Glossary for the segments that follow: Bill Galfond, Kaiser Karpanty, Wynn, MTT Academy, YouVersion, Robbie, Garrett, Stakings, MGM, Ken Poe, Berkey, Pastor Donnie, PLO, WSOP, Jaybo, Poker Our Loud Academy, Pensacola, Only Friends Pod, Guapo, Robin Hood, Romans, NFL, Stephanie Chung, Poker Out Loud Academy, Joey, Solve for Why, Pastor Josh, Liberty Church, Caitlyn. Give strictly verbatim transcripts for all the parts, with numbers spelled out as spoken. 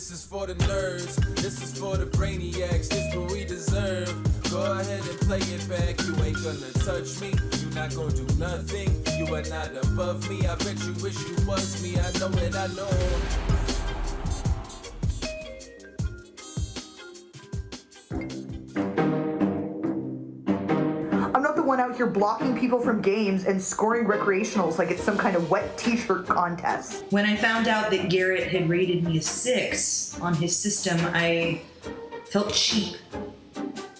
This is for the nerds. This is for the brainiacs. This is what we deserve. Go ahead and play it back. You ain't gonna touch me. You not gonna do nothing. You are not above me. I bet you wish you was me. I know it. I know. Out here blocking people from games and scoring recreationals like it's some kind of wet t-shirt contest. When I found out that Garrett had rated me a six on his system, I felt cheap.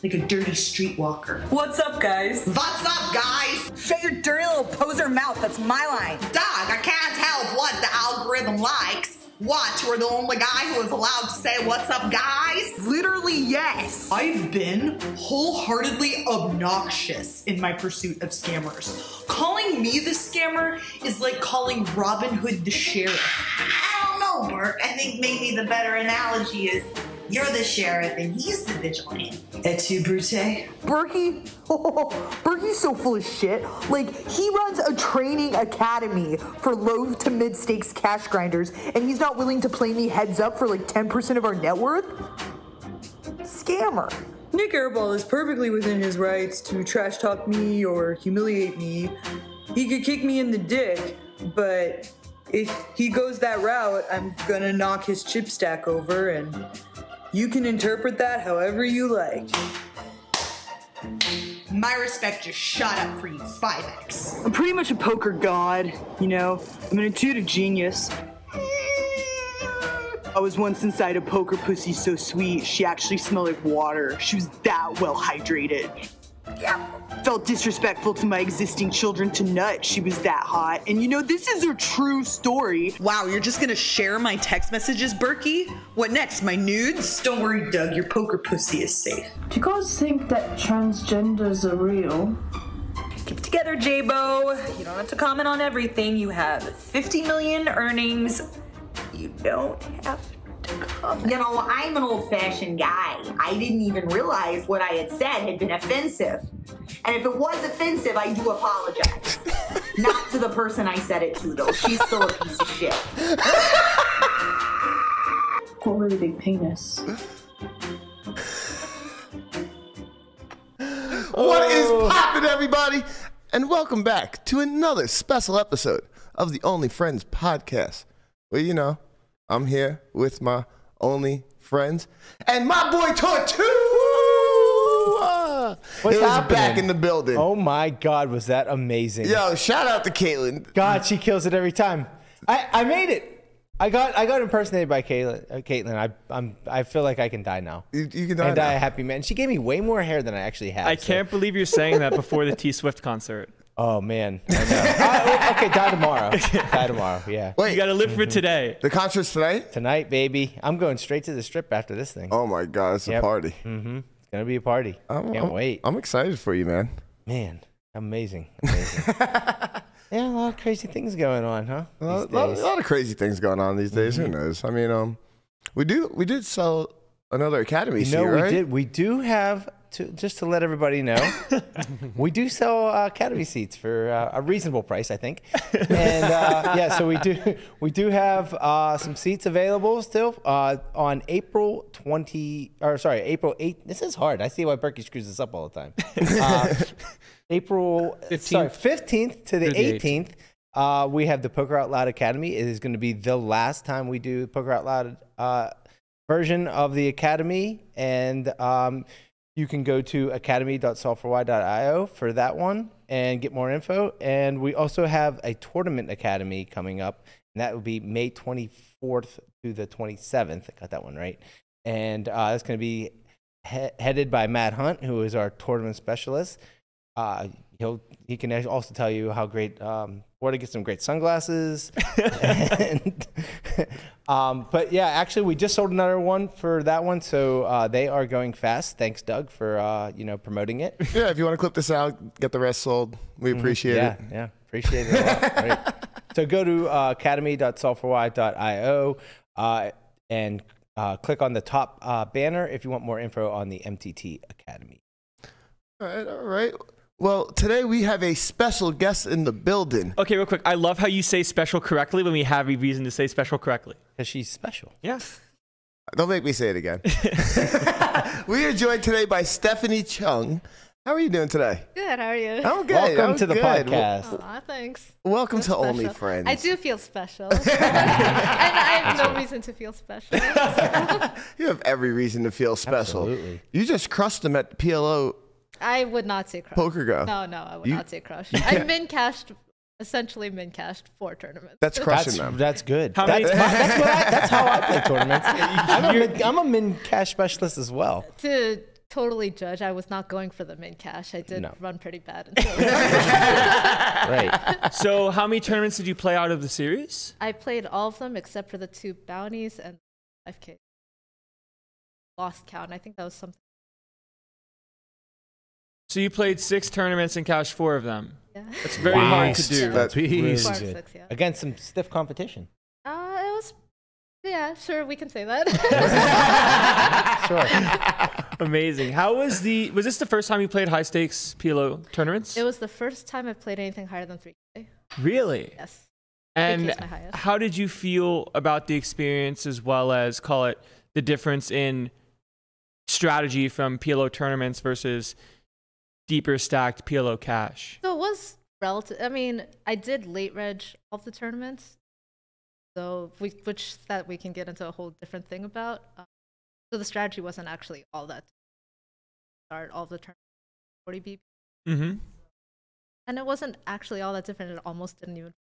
Like a dirty streetwalker. What's up, guys? What's up, guys? Shut your dirty little poser mouth, that's my line. Doug, I can't help what the algorithm likes. Watch, we're the only guy who is allowed to say what's up, guys. Literally, yes. I've been wholeheartedly obnoxious in my pursuit of scammers. Calling me the scammer is like calling Robin Hood the sheriff. I don't know, Berk. I think maybe the better analogy is you're the sheriff and he's the vigilante. Et tu, Brute? Berkey? Oh, Berkey's so full of shit. Like, he runs a training academy for low to mid-stakes cash grinders, and he's not willing to play me heads up for like ten percent of our net worth? Scammer. Nick Airball is perfectly within his rights to trash talk me or humiliate me. He could kick me in the dick, but if he goes that route, I'm gonna knock his chip stack over, and you can interpret that however you like. My respect just shot up for you, five X. I'm pretty much a poker god, you know? I'm an intuitive genius. I was once inside a poker pussy so sweet, she actually smelled like water. She was that well hydrated. Yeah. Felt disrespectful to my existing children to nut. She was that hot. And you know, this is a true story. Wow, you're just gonna share my text messages, Berkey? What next, my nudes? Don't worry, Doug, your poker pussy is safe. Do you guys think that transgenders are real? Keep it together, Jaybo. You don't have to comment on everything. You have fifty million earnings. You don't have to. You know, I'm an old-fashioned guy. I didn't even realize what I had said had been offensive. And if it was offensive, I do apologize. Not to the person I said it to, though. She's still a piece of shit. Got a really big penis. What oh. is poppin', everybody? And welcome back to another special episode of the Only Friends Podcast. Well, you know, I'm here with my only friends and my boy Tortu. What's it was happening? Back in the building. Oh my God, was that amazing? Yo, shout out to Caitlyn. God, she kills it every time. I, I made it. I got I got impersonated by Caitlyn. Uh, Caitlyn, I I'm I feel like I can die now. You, you can die. I can now. die a happy man. She gave me way more hair than I actually have. I so. can't believe you're saying that before the T-Swift concert. Oh man! I know. uh, okay, die tomorrow. Die tomorrow. Yeah. Wait, you gotta live for today. The concert's tonight. Tonight, baby. I'm going straight to the strip after this thing. Oh my God, it's yep. a party. Mm-hmm. It's gonna be a party. I'm, Can't I'm, wait. I'm excited for you, man. Man, amazing. Amazing. Yeah, a lot of crazy things going on, huh? A lot, lot, a lot of crazy things going on these days. Mm-hmm. Who knows? I mean, um, we do we did sell another academy. You know, here, we right? did. We do have. To, just to let everybody know, we do sell uh, academy seats for uh, a reasonable price, I think. And uh, yeah, so we do we do have uh, some seats available still uh, on April twentieth, or sorry, April eighth. This is hard. I see why Berkey screws this up all the time. Uh, April fifteenth, sorry, fifteenth to the eighteenth. Uh, we have the Poker Out Loud Academy. It is going to be the last time we do Poker Out Loud uh, version of the academy, and um, you can go to academy dot solve for why dot i o for that one and get more info. And we also have a tournament academy coming up, and that will be May twenty-fourth to the twenty-seventh. I got that one right. And uh, it's going to be he headed by Matt Hunt, who is our tournament specialist. Uh, he'll he can also tell you how great um, where to get some great sunglasses. and, um, but yeah, actually, we just sold another one for that one, so uh, they are going fast. Thanks, Doug, for uh, you know promoting it. Yeah, if you want to clip this out, get the rest sold. We appreciate mm-hmm. yeah, it. Yeah, appreciate it. A lot. Right. So go to uh, academy dot solve for why dot i o uh, and uh, click on the top uh, banner if you want more info on the M T T Academy. All right, all right. Well, today we have a special guest in the building. Okay, real quick. I love how you say special correctly when we have a reason to say special correctly. Because she's special. Yeah. Don't make me say it again. We are joined today by Stephanie Chung. How are you doing today? Good. How are you? I'm good. Welcome I'm to the good. podcast. Aw, thanks. Welcome so to special. Only Friends. I do feel special. And I have no reason to feel special. You have every reason to feel special. Absolutely. You just crushed them at P L O. I would not say crush. Poker Go. No, no, I would you, not say crush. I min-cashed. Essentially, min cashed four tournaments. That's crushing that's, them. That's good. How that's, many that's, what I, that's how I play tournaments. I'm a, I'm a min cash specialist as well. To totally judge, I was not going for the min cash. I did no. run pretty bad. Right. So, how many tournaments did you play out of the series? I played all of them except for the two bounties and five K. Lost count. I think that was something. So you played six tournaments and cashed four of them. Yeah. That's very wow. hard to do. That's really six, yeah. Against some stiff competition. Uh, it was, yeah, sure, we can say that. Sure. Amazing. How was the? Was this the first time you played high stakes P L O tournaments? It was the first time I played anything higher than three K. Really? Yes. And how did you feel about the experience, as well as call it the difference in strategy from P L O tournaments versus deeper stacked P L O cash? So it was relative. I mean, I did late reg all the tournaments, so we, which that we can get into a whole different thing about. Um, so the strategy wasn't actually all that. Start all the tournaments, forty B P. Mm-hmm. And it wasn't actually all that different. It almost didn't even.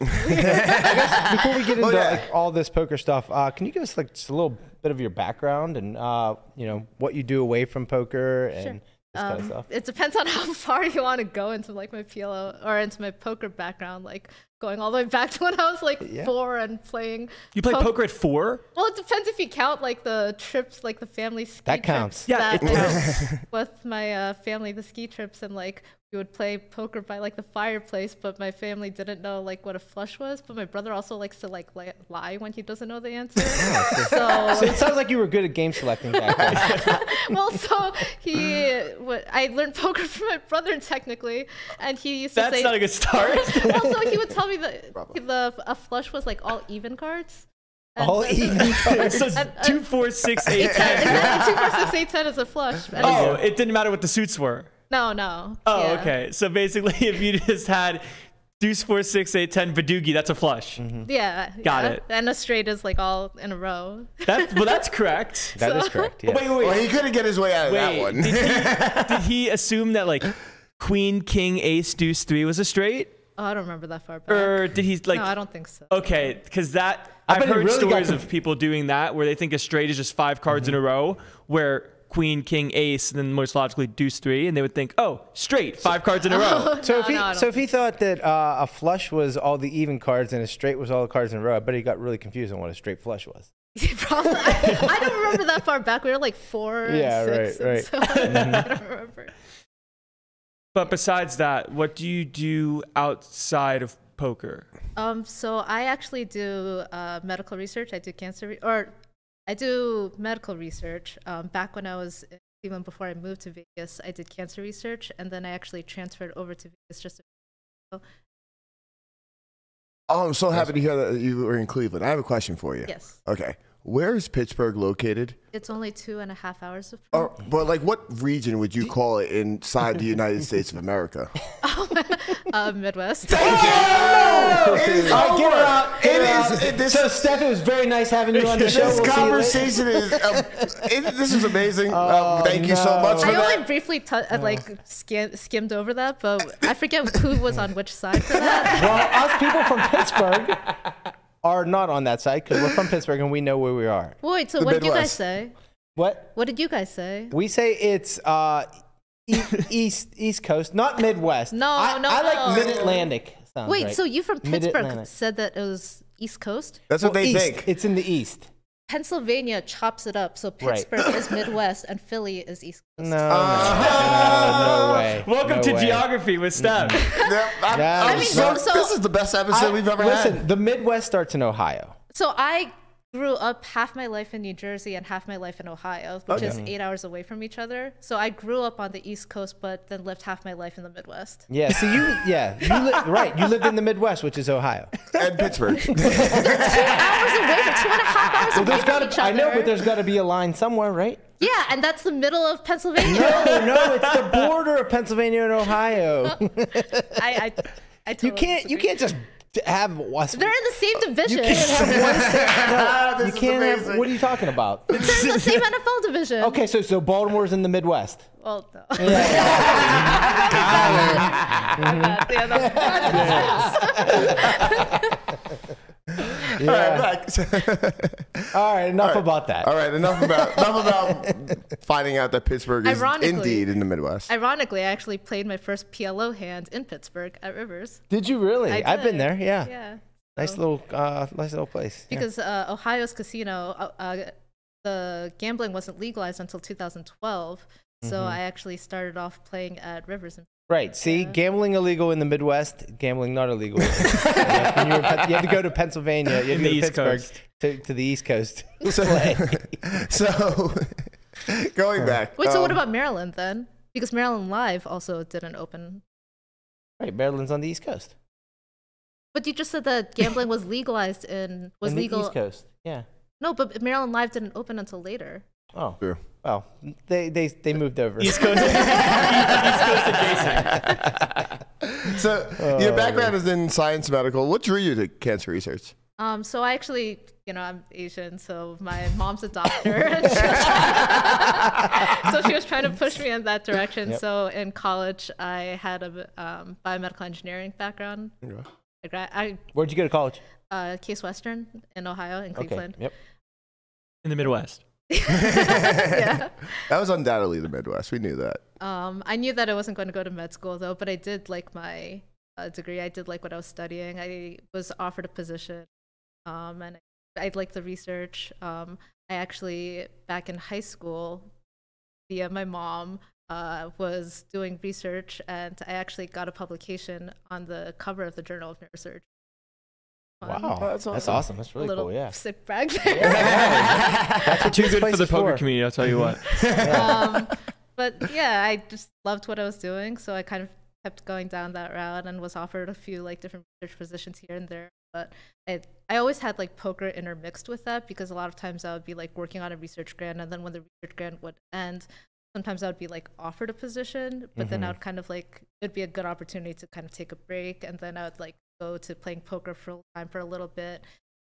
I guess before we get into oh, yeah. like, all this poker stuff, uh, can you give us like just a little bit of your background and uh, you know, what you do away from poker and. Sure. Um, kind of it depends on how far you want to go into like my P L O or into my poker background, like going all the way back to when I was like yeah. four and playing. You played poker at four? Well, it depends if you count like the trips, like the family ski that counts. trips. Yeah, that it counts. With my uh, family, the ski trips, and like we would play poker by like the fireplace, but my family didn't know like what a flush was. But my brother also likes to like lie when he doesn't know the answer. so, so it sounds like you were good at game selecting back then. Well, so he. I learned poker from my brother technically, and he used to That's say That's not a good start. Also, he would tell me that the a flush was like all even cards. And all even cards. So and, two, four, six, eight, ten. Exactly, two, four, six, eight, ten is a flush. And oh, it didn't matter what the suits were. No, no. Oh, yeah. Okay. So basically, if you just had. Deuce, four, six, eight, ten, badoogie, that's a flush. Mm-hmm. Yeah. Got yeah. it. And a straight is like all in a row. That, well, that's correct. That so. is correct, yeah. Wait, wait, wait. Well, he couldn't get his way out wait, of that one. Did he, did he assume that like queen, king, ace, deuce, three was a straight? Oh, I don't remember that far back. Or did he like... No, I don't think so. Okay, because that... I I've heard really stories of people doing that where they think a straight is just five cards mm-hmm. in a row where... queen, king, ace, and then most logically deuce three, and they would think, oh, straight, five cards in a row. So no, if he, no, so if he thought that uh, a flush was all the even cards and a straight was all the cards in a row, I bet he got really confused on what a straight flush was. Probably. I, I don't remember that far back. We were like four, yeah, six, right, right. So mm-hmm. I don't remember. But besides that, what do you do outside of poker? Um, so I actually do uh, medical research. I do cancer re or. I do medical research. Um, back when I was in Cleveland, before I moved to Vegas, I did cancer research, and then I actually transferred over to Vegas just a few years ago. Oh, I'm so happy to hear that you were in Cleveland. I have a question for you. Yes. Okay. Where is Pittsburgh located? It's only two and a half hours. Of oh, but like what region would you call it inside the United States of America? uh, Midwest. Thank you. Oh, it is uh, get her out, get it out. Is, it, this, so, Steph, it was very nice having you on the show. This we'll conversation is, um, it, this is amazing. Oh, um, thank no. you so much for I that. I only briefly uh, like skim skimmed over that, but I forget who was on which side for that. Well, us people from Pittsburgh. Are not on that side because we're from Pittsburgh and we know where we are. Wait, so the what Midwest. did you guys say? What? What did you guys say? We say it's uh, e east East Coast, not Midwest. No, I, no, I like no. Mid Atlantic. Sounds Wait, right. so you from Pittsburgh said that it was East Coast? That's well, what they east. think. It's in the East. Pennsylvania chops it up, so Pittsburgh right. is Midwest and Philly is East Coast. No, uh, no, no, no way. Welcome no to way. Geography with Steph. No, I'm, I'm I mean, so, so, this is the best episode I, we've ever listen, had. Listen, the Midwest starts in Ohio. So I grew up half my life in New Jersey and half my life in Ohio, which okay. is eight hours away from each other. So I grew up on the East Coast, but then lived half my life in the Midwest. Yeah, so you, yeah, you li right, you lived in the Midwest, which is Ohio. And Pittsburgh. They're two hours away, two and a half hours well, away from gotta, each other. I know, but there's gotta be a line somewhere, right? Yeah, and that's the middle of Pennsylvania. No, no, it's the border of Pennsylvania and Ohio. I, I, I totally you can't, you can't just have one. They're in the same division. You can't have one. No, you can't have, what are you talking about? They're in the same N F L division. Okay, so so Baltimore's in the Midwest. Well, no. Yeah. Yeah. Yeah. Yeah. All right, back. All right, enough all right. about that. All right, enough about enough about finding out that Pittsburgh is indeed in the Midwest. Ironically, I actually played my first P L O hand in Pittsburgh at Rivers. Did you really? I did. I've been there. Yeah. Yeah. Nice so, little, uh, nice little place. Because yeah. uh, Ohio's casino, uh, uh, the gambling wasn't legalized until two thousand twelve. Mm-hmm. So I actually started off playing at Rivers in Right. See, gambling illegal in the Midwest. Gambling not illegal. Yeah, when you, were, you had to go to Pennsylvania. You had to go to Pittsburgh to, to the East Coast. So, so going back. Wait. Um, so what about Maryland then? Because Maryland Live also didn't open. Right. Maryland's on the East Coast. But you just said that gambling was legalized in was in the legal East Coast. Yeah. No, but Maryland Live didn't open until later. Oh. True. Well, they, they, they moved over. East Coast, East Coast adjacent. So oh, your background man. is in science medical. What drew you to cancer research? Um, so I actually, you know, I'm Asian, so my mom's a doctor. So she was trying to push me in that direction. Yep. So in college, I had a um, biomedical engineering background. Yeah. I gra I, Where'd you go to college? Uh, Case Western in Ohio, in Cleveland. Okay. Yep. In the Midwest. Yeah. That was undoubtedly the Midwest. We knew that. Um, I knew that I wasn't going to go to med school though, but I did like my uh, degree. I did like what I was studying. I was offered a position, um, and I, I liked the research. Um, I actually, back in high school, via my mom, uh, was doing research, and I actually got a publication on the cover of the Journal of Neurosurgery. Wow, oh, that's awesome. That's awesome. That's really cool. Yeah. Sick brag there. Yeah. That's what too good for the poker for. community. I'll tell you what. Yeah. Um, but yeah, I just loved what I was doing, so I kind of kept going down that route and was offered a few like different research positions here and there. But I, I always had like poker intermixed with that, because a lot of times I would be like working on a research grant, and then when the research grant would end, sometimes I would be like offered a position, but mm-hmm. then I would kind of like it'd be a good opportunity to kind of take a break, and then I would like. go to playing poker full time for a little bit,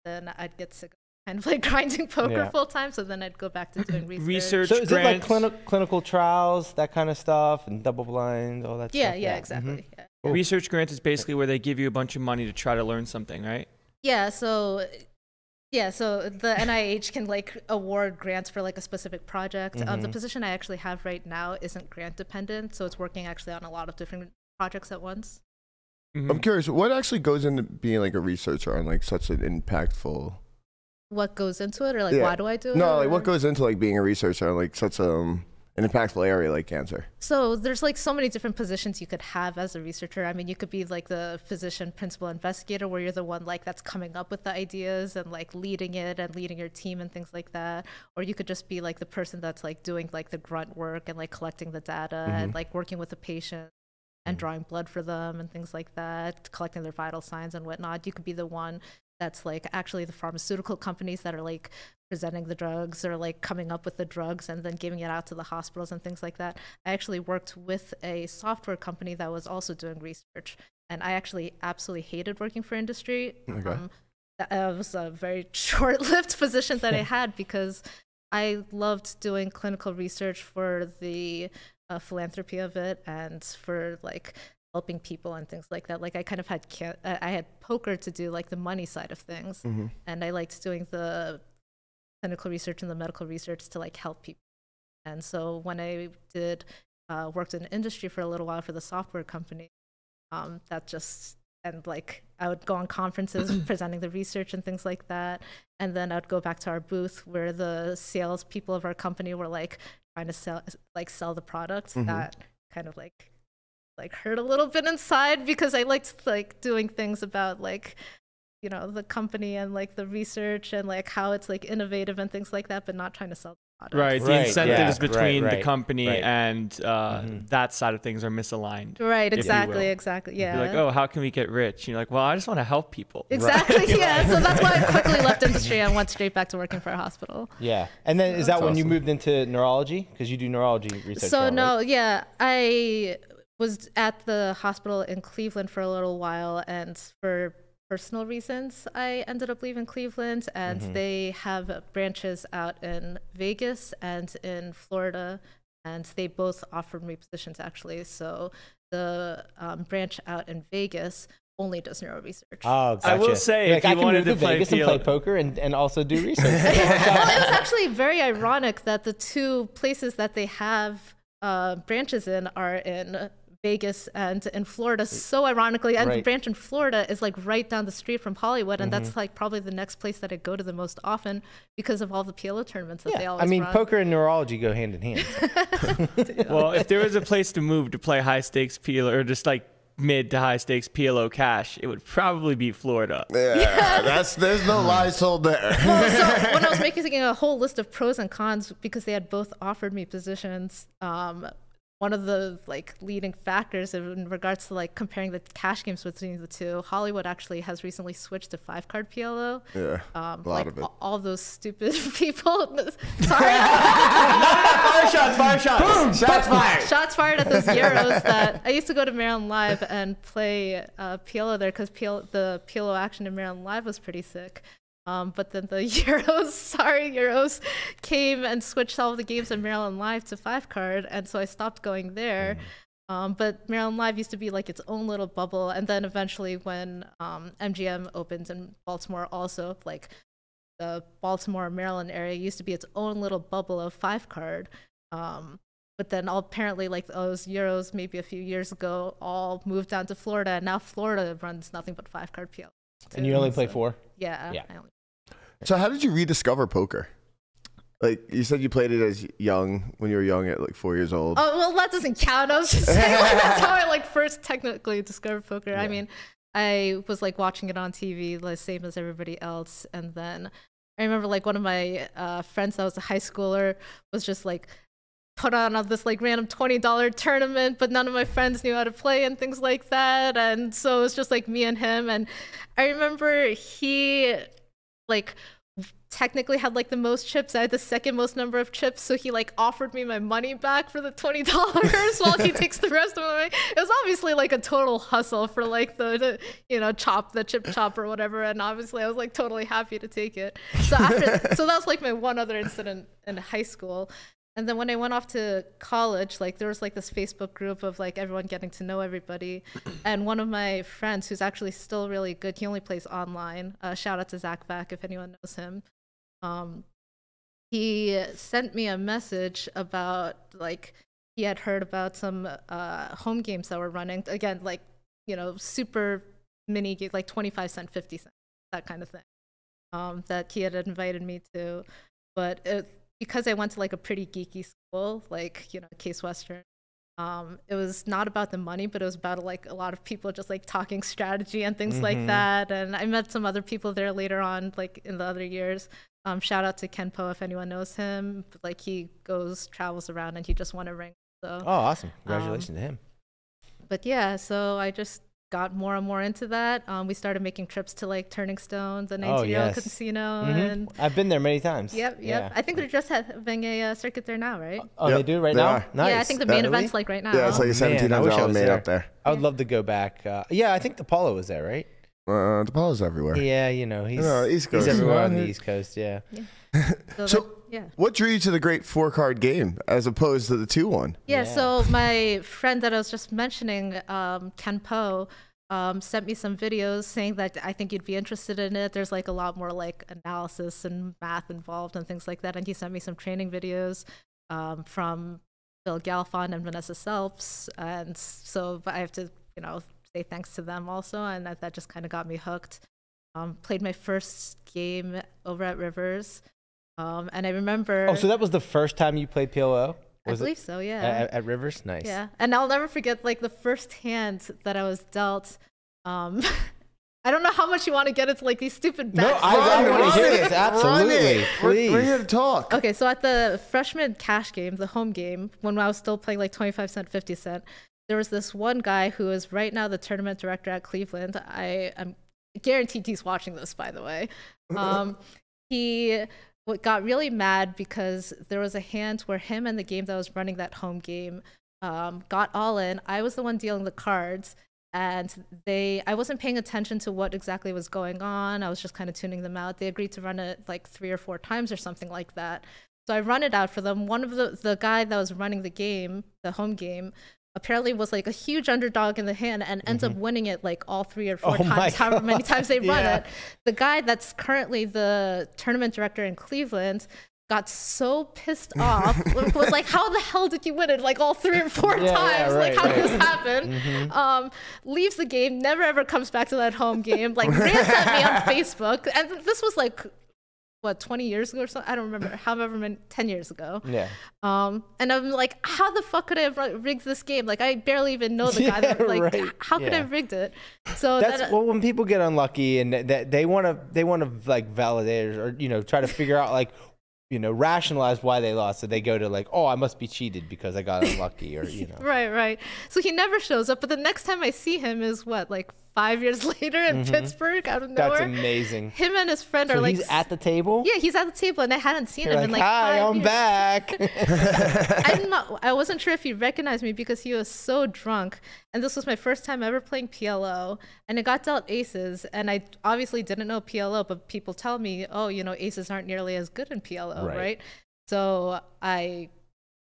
then I'd get sick of kind of like grinding poker yeah. full time, so then I'd go back to doing research. Research so is it like clinical clinical trials, that kind of stuff, and double blind, all that yeah, stuff? Yeah, yeah, exactly. Mm-hmm. Yeah. Cool. Research grants is basically where they give you a bunch of money to try to learn something, right? Yeah, so yeah, so the N I H can like award grants for like a specific project. Mm-hmm. Um, the position I actually have right now isn't grant dependent, so it's working actually on a lot of different projects at once. Mm-hmm. I'm curious, what actually goes into being like a researcher on like such an impactful? What goes into it, or like yeah. why do I do it? No, or? like what goes into like being a researcher on like such um, an impactful area like cancer? So there's like so many different positions you could have as a researcher. I mean, you could be like the physician principal investigator, where you're the one like that's coming up with the ideas and like leading it and leading your team and things like that. Or you could just be like the person that's like doing like the grunt work and like collecting the data mm-hmm. and like working with the patient. And drawing blood for them and things like that, collecting their vital signs and whatnot. You could be the one that's like actually the pharmaceutical companies that are like presenting the drugs or like coming up with the drugs and then giving it out to the hospitals and things like that. I actually worked with a software company that was also doing research, and I actually absolutely hated working for industry. Okay. Um, that was a very short-lived position that I had, because I loved doing clinical research for the uh, philanthropy of it and for like helping people and things like that. Like I kind of had can I had poker to do like the money side of things, mm-hmm. and I liked doing the clinical research and the medical research to like help people. And so when I did uh, worked in industry for a little while for the software company, um, that just and like I would go on conferences presenting the research and things like that. And then I'd go back to our booth where the sales people of our company were like trying to sell, like sell the products. Mm-hmm. That kind of like, like hurt a little bit inside, because I liked like doing things about like you know, the company and like the research and like how it's like innovative and things like that, but not trying to sell the product. Right. The right, incentives yeah, between right, right, the company right. and uh, mm-hmm. that side of things are misaligned. Right. Exactly. Exactly. Yeah. You're like, oh, how can we get rich? You're like, well, I just want to help people. Exactly. Right. Yeah. So that's why I quickly left industry and went straight back to working for a hospital. Yeah. And then is that that's when awesome. you moved into neurology? Because you do neurology research. So now, no, right? yeah, I was at the hospital in Cleveland for a little while, and for personal reasons I ended up leaving Cleveland, and mm-hmm. they have branches out in Vegas and in Florida, and they both offered me positions actually. So the um, branch out in Vegas only does neuro research. Oh, gotcha. I will say, like, if you I can wanted move to, to play Vegas field. and play poker and, and also do research. Well, it was actually very ironic that the two places that they have uh, branches in are in Vegas and in Florida, so ironically, and right. the branch in Florida is like right down the street from Hollywood, and mm-hmm. that's like probably the next place that I go to the most often because of all the P L O tournaments that yeah. they always I mean, run. Poker and neurology go hand in hand. So. Well, if there was a place to move to play high stakes P L O, or just like mid to high stakes P L O cash, it would probably be Florida. Yeah, yeah. That's, there's no lies told there. Well, so when I was making a whole list of pros and cons, because they had both offered me positions, um, one of the like leading factors in regards to like comparing the cash games between the two, Hollywood actually has recently switched to five card P L O. Yeah, um, a lot like, of it. All those stupid people. Sorry. Fire shots, fire shots. Boom, shots fired. Shots fired at those Euros that I used to go to Maryland Live and play uh, P L O there, because the P L O action in Maryland Live was pretty sick. Um, but then the Euros, sorry, Euros came and switched all the games in Maryland Live to five card. And so I stopped going there. Mm. Um, but Maryland Live used to be like its own little bubble. And then eventually when um, M G M opened in Baltimore also, like the Baltimore, Maryland area used to be its own little bubble of five card. Um, but then all, apparently like those Euros maybe a few years ago all moved down to Florida. And now Florida runs nothing but five card P L O. Too, and you only play so. four? Yeah. yeah. I only So how did you rediscover poker? Like, you said you played it as young, when you were young at like four years old. Oh, well, that doesn't count. I was just saying like, that's how I like first technically discovered poker. Yeah. I mean, I was like watching it on T V, the like, same as everybody else. And then I remember like one of my uh, friends that was a high schooler was just like, put on this like random twenty dollar tournament, but none of my friends knew how to play and things like that. And so it was just like me and him. And I remember he like technically had like the most chips. I had the second most number of chips. So he like offered me my money back for the twenty dollars while he takes the rest of my money. It was obviously like a total hustle for like the, the, you know, chop, the chip chop or whatever. And obviously I was like totally happy to take it. So after, so that was like my one other incident in high school. And then when I went off to college, like there was like this Facebook group of like everyone getting to know everybody. And one of my friends, who's actually still really good, he only plays online. Uh, shout out to Zach Vak if anyone knows him. Um, he sent me a message about like he had heard about some uh, home games that were running. Again, like, you know, super mini games, like twenty-five cent, fifty cent, that kind of thing, um, that he had invited me to. But it, because I went to like a pretty geeky school, like, you know, Case Western, um, it was not about the money, but it was about like a lot of people just like talking strategy and things mm-hmm. like that. And I met some other people there later on, like in the other years. Um, shout out to Ken Poe if anyone knows him. Like he goes, travels around, and he just won a ring. So oh, awesome! Congratulations um, to him. But yeah, so I just got more and more into that. Um, we started making trips to like Turning Stone, the nineteen oh, yes. casino. Mm-hmm. And I've been there many times. Yep, yep. Yeah. I think they're just having a uh, circuit there now, right? Oh, yep. They do right they now? Are. Nice. Yeah, I think the main really? event's like right now. Yeah, it's like a seventeen hundred dollar main up there. I would love to go back. Uh, yeah, I think the Apollo was there, right? Uh, the Apollo's everywhere. Yeah, you know, he's, no, East Coast. he's everywhere on the East Coast, yeah. yeah. So, so like, yeah. what drew you to the great four card game as opposed to the two one? Yeah, yeah. So my friend that I was just mentioning, um, Ken Poe, um, sent me some videos saying that I think you'd be interested in it. There's like a lot more like analysis and math involved and things like that. And he sent me some training videos um, from Bill Galfond and Vanessa Selps. And so I have to, you know, say thanks to them also, and that, that just kind of got me hooked. Um, played my first game over at Rivers, um, and I remember. Oh, so that was the first time you played P L O? Was I believe it? so, yeah. At, at Rivers, nice. Yeah, and I'll never forget like the first hand that I was dealt. Um, I don't know how much you want to get into like these stupid bets. No, I, I want to hear this. Absolutely. Please. We're, we're here to talk. Okay, so at the freshman cash game, the home game, when I was still playing like twenty-five cent, fifty cent, there was this one guy who is right now the tournament director at Cleveland. I am guaranteed he's watching this, by the way. Um, he got really mad because there was a hand where him and the game that was running that home game um, got all in. I was the one dealing the cards. And they, I wasn't paying attention to what exactly was going on. I was just kind of tuning them out. They agreed to run it like three or four times or something like that. So I run it out for them. One of the, the guy that was running the game, the home game, apparently was like a huge underdog in the hand and ends mm-hmm. up winning it like all three or four oh times, however many times they run yeah. it. The guy that's currently the tournament director in Cleveland got so pissed off, was like, how the hell did you win it like all three or four yeah, times? Yeah, right, like, how right. did this happen? Mm-hmm. um, leaves the game, never ever comes back to that home game, like rants at me on Facebook. And this was like, what, twenty years ago or something? I don't remember, however many, ten years ago. Yeah. Um, and I'm like, how the fuck could I have rigged this game? Like, I barely even know the guy. Yeah, that, like, right. how could yeah. I have rigged it? So that's that, well, when people get unlucky and that they want to, they want to like validate or, you know, try to figure out like, you know, rationalize why they lost. So they go to like, oh, I must be cheated because I got unlucky or, you know. Right, right. So he never shows up. But the next time I see him is what, like five years later in mm-hmm. Pittsburgh out of nowhere. That's amazing. Him and his friend so are like. he's at the table? Yeah, he's at the table. And I hadn't seen You're him like, in like hi, five I'm years. back. I'm not, I wasn't sure if he recognized me because he was so drunk. And this was my first time ever playing P L O. And it got dealt aces. And I obviously didn't know P L O, but people tell me, oh, you know, aces aren't nearly as good in P L O, right? right? So I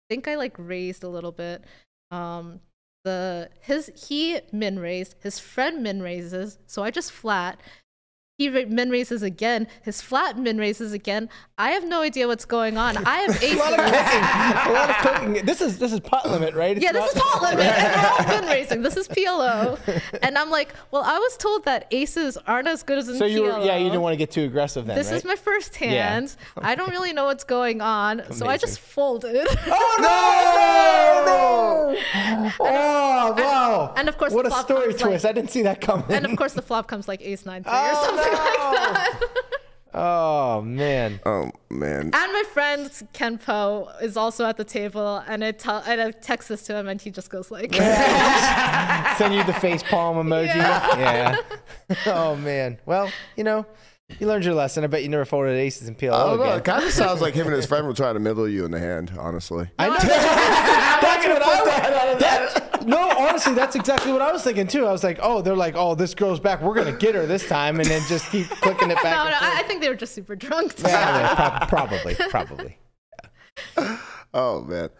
think I like raised a little bit. Um, the his He min raised, his friend min raises. So I just flat. He min raises again. His flat min raises again. I have no idea what's going on. I have aces. a lot of cooking. A lot of cooking. This is this is pot limit, right? It's yeah, this is pot limit. And we're all min raising. This is P L O. And I'm like, well, I was told that aces aren't as good as in so you P L O. Were, yeah, you didn't want to get too aggressive then. This right? is my first hand. Yeah. I don't really know what's going on, Amazing. so I just folded. Oh no! no, no! Oh and, wow! And of course, what the flop a story twist! Like, I didn't see that coming. And of course, the flop comes like ace nine three oh, or something. No. Like oh man! Oh man! And my friend Ken Poe is also at the table, and I tell, and I text this to him, and he just goes like, "Send you the face palm emoji." Yeah. yeah. Oh man! Well, you know, you learned your lesson. I bet you never folded aces in P L O I don't know. Again. It kind of sounds like him and his friend will try to middle you in the hand. Honestly, I know. That's what I was. That. No, honestly, that's exactly what I was thinking too. I was like, oh, they're like, oh, this girl's back. We're gonna get her this time, and then just keep clicking it back. No, no, I think they were just super drunk. Yeah, probably, probably. Yeah. Oh man.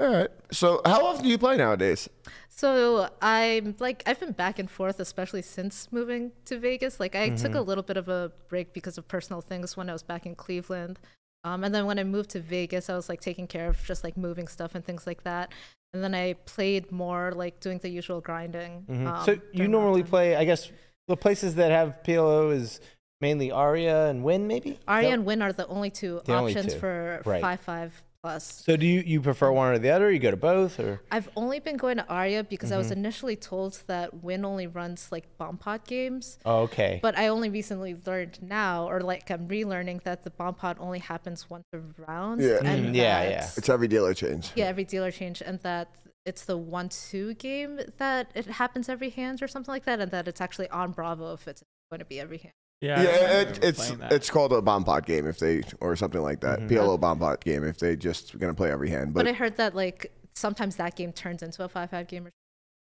All right. So, how often do you play nowadays? So I'm like, I've been back and forth, especially since moving to Vegas. Like, I mm-hmm. took a little bit of a break because of personal things when I was back in Cleveland, um, and then when I moved to Vegas, I was like taking care of just like moving stuff and things like that. And then I played more, like doing the usual grinding. Mm-hmm. um, so you normally play, I guess, the places that have P L O is mainly Aria and Wynn, maybe? Aria no. and Wynn are the only two the options only two. for five five right. five plus. So do you, you prefer one or the other? You go to both? Or I've only been going to Aria because mm-hmm. I was initially told that Wynn only runs like bomb pot games. Oh, okay. But I only recently learned now, or like I'm relearning, that the bomb pot only happens once a round. Yeah, and yeah, yeah. It's every dealer change. Yeah, every dealer change, and that it's the one two game that it happens every hand or something like that, and that it's actually on Bravo if it's going to be every hand. Yeah, yeah it, it's it's called a bomb pot game if they or something like that. Mm-hmm. P L O bomb pot game if they just gonna play every hand. But, but I heard that like sometimes that game turns into a five five game.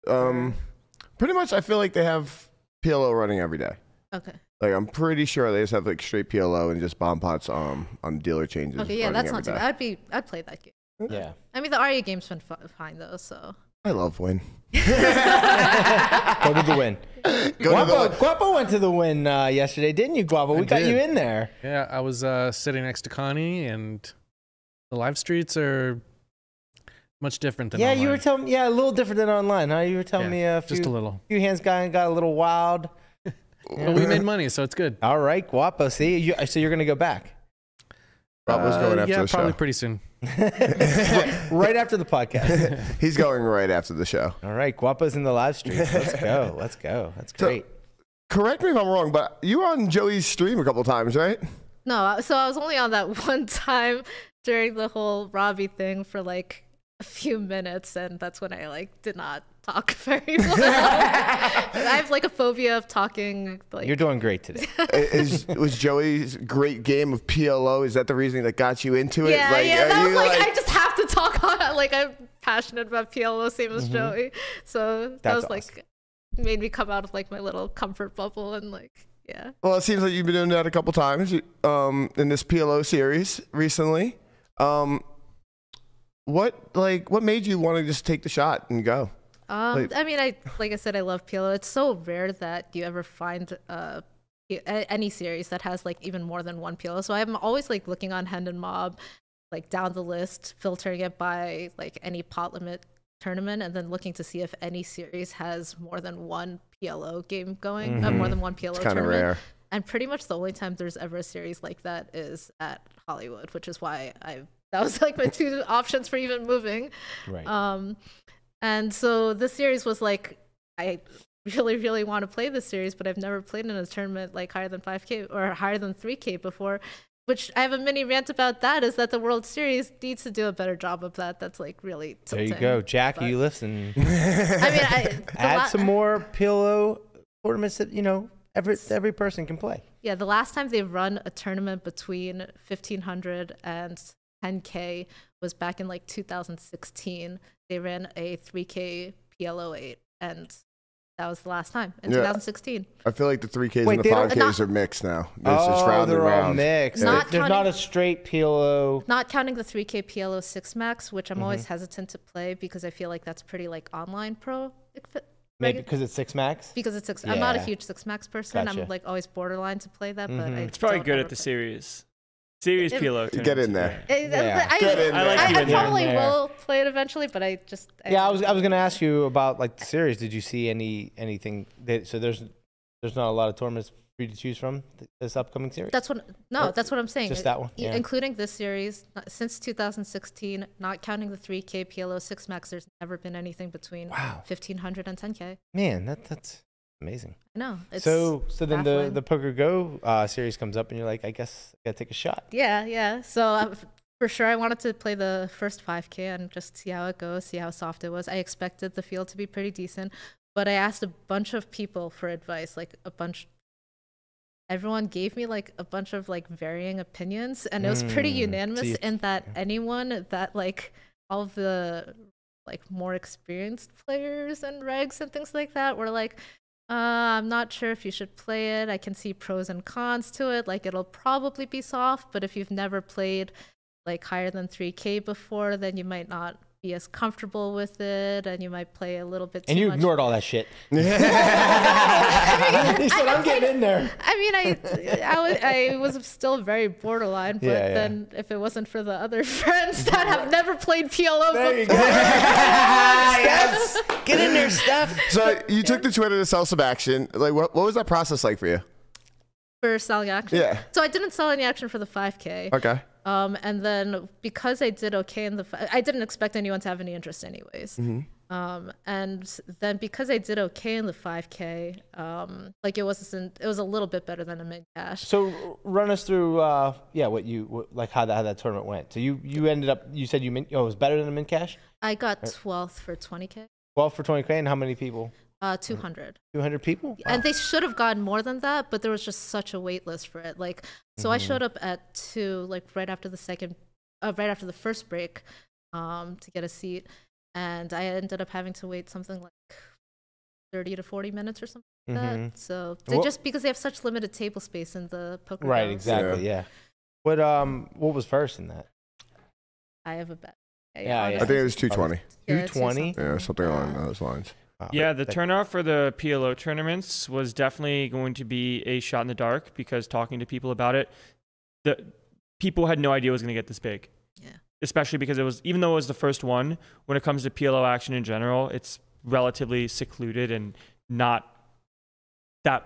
Or um, pretty much I feel like they have P L O running every day. Okay. Like I'm pretty sure they just have like straight P L O and just bomb pots um on dealer changes. Okay, yeah, that's not too bad. I'd be I'd play that game. Yeah. I mean the Aria game's been fine though, so. I love Wynn. Go to the Wynn. Guapo, the Guapo went to the Wynn uh, yesterday, didn't you, Guapo? We I got did. you in there. Yeah, I was uh, sitting next to Connie, and the live streets are much different than yeah, online. You were telling, yeah, a little different than online. Huh? You were telling yeah, me a few, just a little. few hands got got a little wild. But well, we made money, so it's good. All right, Guapo. See, you, so you're gonna go back. Guapo's going uh, after yeah, the show. Yeah, probably pretty soon. Right after the podcast. He's going right after the show. All right, Guapo's in the live stream. Let's go. Let's go. That's great. So, correct me if I'm wrong, but you were on Joey's stream a couple times, right? No, so I was only on that one time during the whole Robbie thing for like a few minutes, and that's when I like did not talk very well. I have like a phobia of talking. Like... You're doing great today. Is, was Joey's great game of P L O, is that the reason that got you into it? Yeah, like, yeah, that was like, like, I just have to talk on it. Like, I'm passionate about P L O, same as mm-hmm. Joey. So That's that was awesome. Like, made me come out of like my little comfort bubble and like, yeah. Well, it seems like you've been doing that a couple times um, in this P L O series recently. Um, what like what made you want to just take the shot and go? Um, like, I mean, I like I said, I love P L O. It's so rare that you ever find uh, any series that has like even more than one P L O. So I'm always like looking on Hendon Mob, like down the list, filtering it by like any pot limit tournament, and then looking to see if any series has more than one P L O game going, mm-hmm. uh, more than one P L O it's tournament. Rare. And pretty much the only time there's ever a series like that is at Hollywood, which is why I that was like my two options for even moving. Right. Um, and so this series was like, I really, really want to play this series, but I've never played in a tournament like higher than five K or higher than three K before, which I have a mini rant about that, is that the World Series needs to do a better job of that. That's like really tilting. There you go. Jack, but, you listen. I mean, I, add some more P L O tournaments that, you know, every, every person can play. Yeah, the last time they've run a tournament between fifteen hundred and ten K was back in like two thousand sixteen. They ran a three K P L O eight, and that was the last time in yeah. two thousand sixteen. I feel like the three Ks Wait, and the five Ks not, are mixed now. This oh, round they're round. all mixed. Not There's counting, not a straight P L O. Not counting the three K P L O six max, which I'm mm-hmm. always hesitant to play because I feel like that's pretty like online pro. Maybe because it's six max? Because it's six. Yeah. I'm not a huge six max person. Gotcha. I'm like always borderline to play that, mm-hmm. but I it's probably good at the play. series. Serious P L O. Get in there. Yeah. Yeah. I, Get in there. I, I, I probably there. will play it eventually, but I just. I yeah, I was I was gonna ask you about like the series. Did you see any anything? That, so there's there's not a lot of tournaments for you to choose from this upcoming series. That's what. No, or, that's what I'm saying. Just that one, yeah. Including this series since two thousand sixteen, not counting the three K P L O six max. There's never been anything between wow. fifteen hundred and ten K. Man, that that's amazing. I know. It's so so then baffling. the the Poker Go uh, series comes up, and you're like, I guess I gotta take a shot. Yeah, yeah. So um, for sure, I wanted to play the first five K and just see how it goes, see how soft it was. I expected the field to be pretty decent, but I asked a bunch of people for advice, like a bunch. Everyone gave me like a bunch of like varying opinions, and it was pretty mm, unanimous geez. in that anyone that like all of the like more experienced players and regs and things like that were like. Uh, I'm not sure if you should play it. I can see pros and cons to it. Like, it'll probably be soft, but if you've never played like higher than three K before, then you might not be as comfortable with it, and you might play a little bit too much. And you ignored all that shit. He said, I'm getting in there. I mean, I, I, I was still very borderline, but yeah, yeah. then if it wasn't for the other friends that have never played P L O there before. You go. Yes. Get in there, Steph. So you took the Twitter to sell some action. Like, what, what was that process like for you? For selling action? Yeah. So I didn't sell any action for the five K. Okay. Um, and then because I did okay in the, I didn't expect anyone to have any interest anyways. Mm-hmm. um, and then because I did okay in the five K, um, like it wasn't, it was a little bit better than a mid cash. So run us through, uh, yeah, what you what, like how that how that tournament went. So you you ended up, you said you min, oh, it was better than a mid cash. I got twelfth for twenty K. twelfth for twenty K, and how many people? Uh, two hundred. two hundred people? Wow. And they should have gotten more than that, but there was just such a wait list for it. Like, so mm-hmm. I showed up at two, like right after the second, uh, right after the first break um, to get a seat. And I ended up having to wait something like thirty to forty minutes or something like mm-hmm. that. So they well, just because they have such limited table space in the poker. Right, games. Exactly. Yeah. yeah. What, um, what was first in that? I have a bet. I, yeah, yeah. I think it was two twenty. two twenty? Yeah, something along those lines. Yeah, the turnout for the P L O tournaments was definitely going to be a shot in the dark because talking to people about it, the people had no idea it was going to get this big. Yeah. Especially because it was, even though it was the first one, when it comes to P L O action in general, it's relatively secluded and not that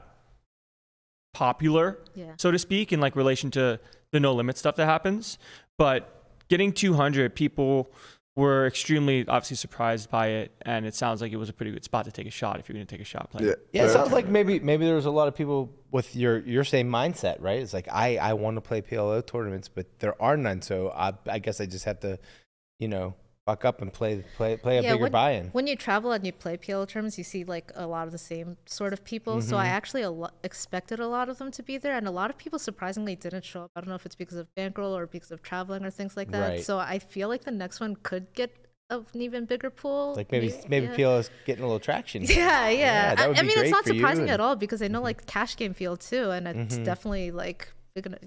popular, yeah. so to speak, in like relation to the no limit stuff that happens. But getting two hundred people were extremely obviously surprised by it, and it sounds like it was a pretty good spot to take a shot if you're going to take a shot play. Yeah, yeah, it sounds like maybe maybe there was a lot of people with your your same mindset, right? It's like I I want to play P L O tournaments, but there are none, so I I guess I just have to, you know, fuck up and play play play a yeah, bigger buy-in. When you travel and you play P L O tournaments, you see like a lot of the same sort of people. Mm-hmm. So I actually a lo expected a lot of them to be there, and a lot of people surprisingly didn't show up. I don't know if it's because of bankroll or because of traveling or things like that. Right. So I feel like the next one could get of an even bigger pool. Like maybe yeah. maybe P L O's getting a little traction. Yeah, yeah. yeah that would I, be I mean, great it's not surprising and... at all because I know like cash game field too, and it's mm-hmm. definitely like.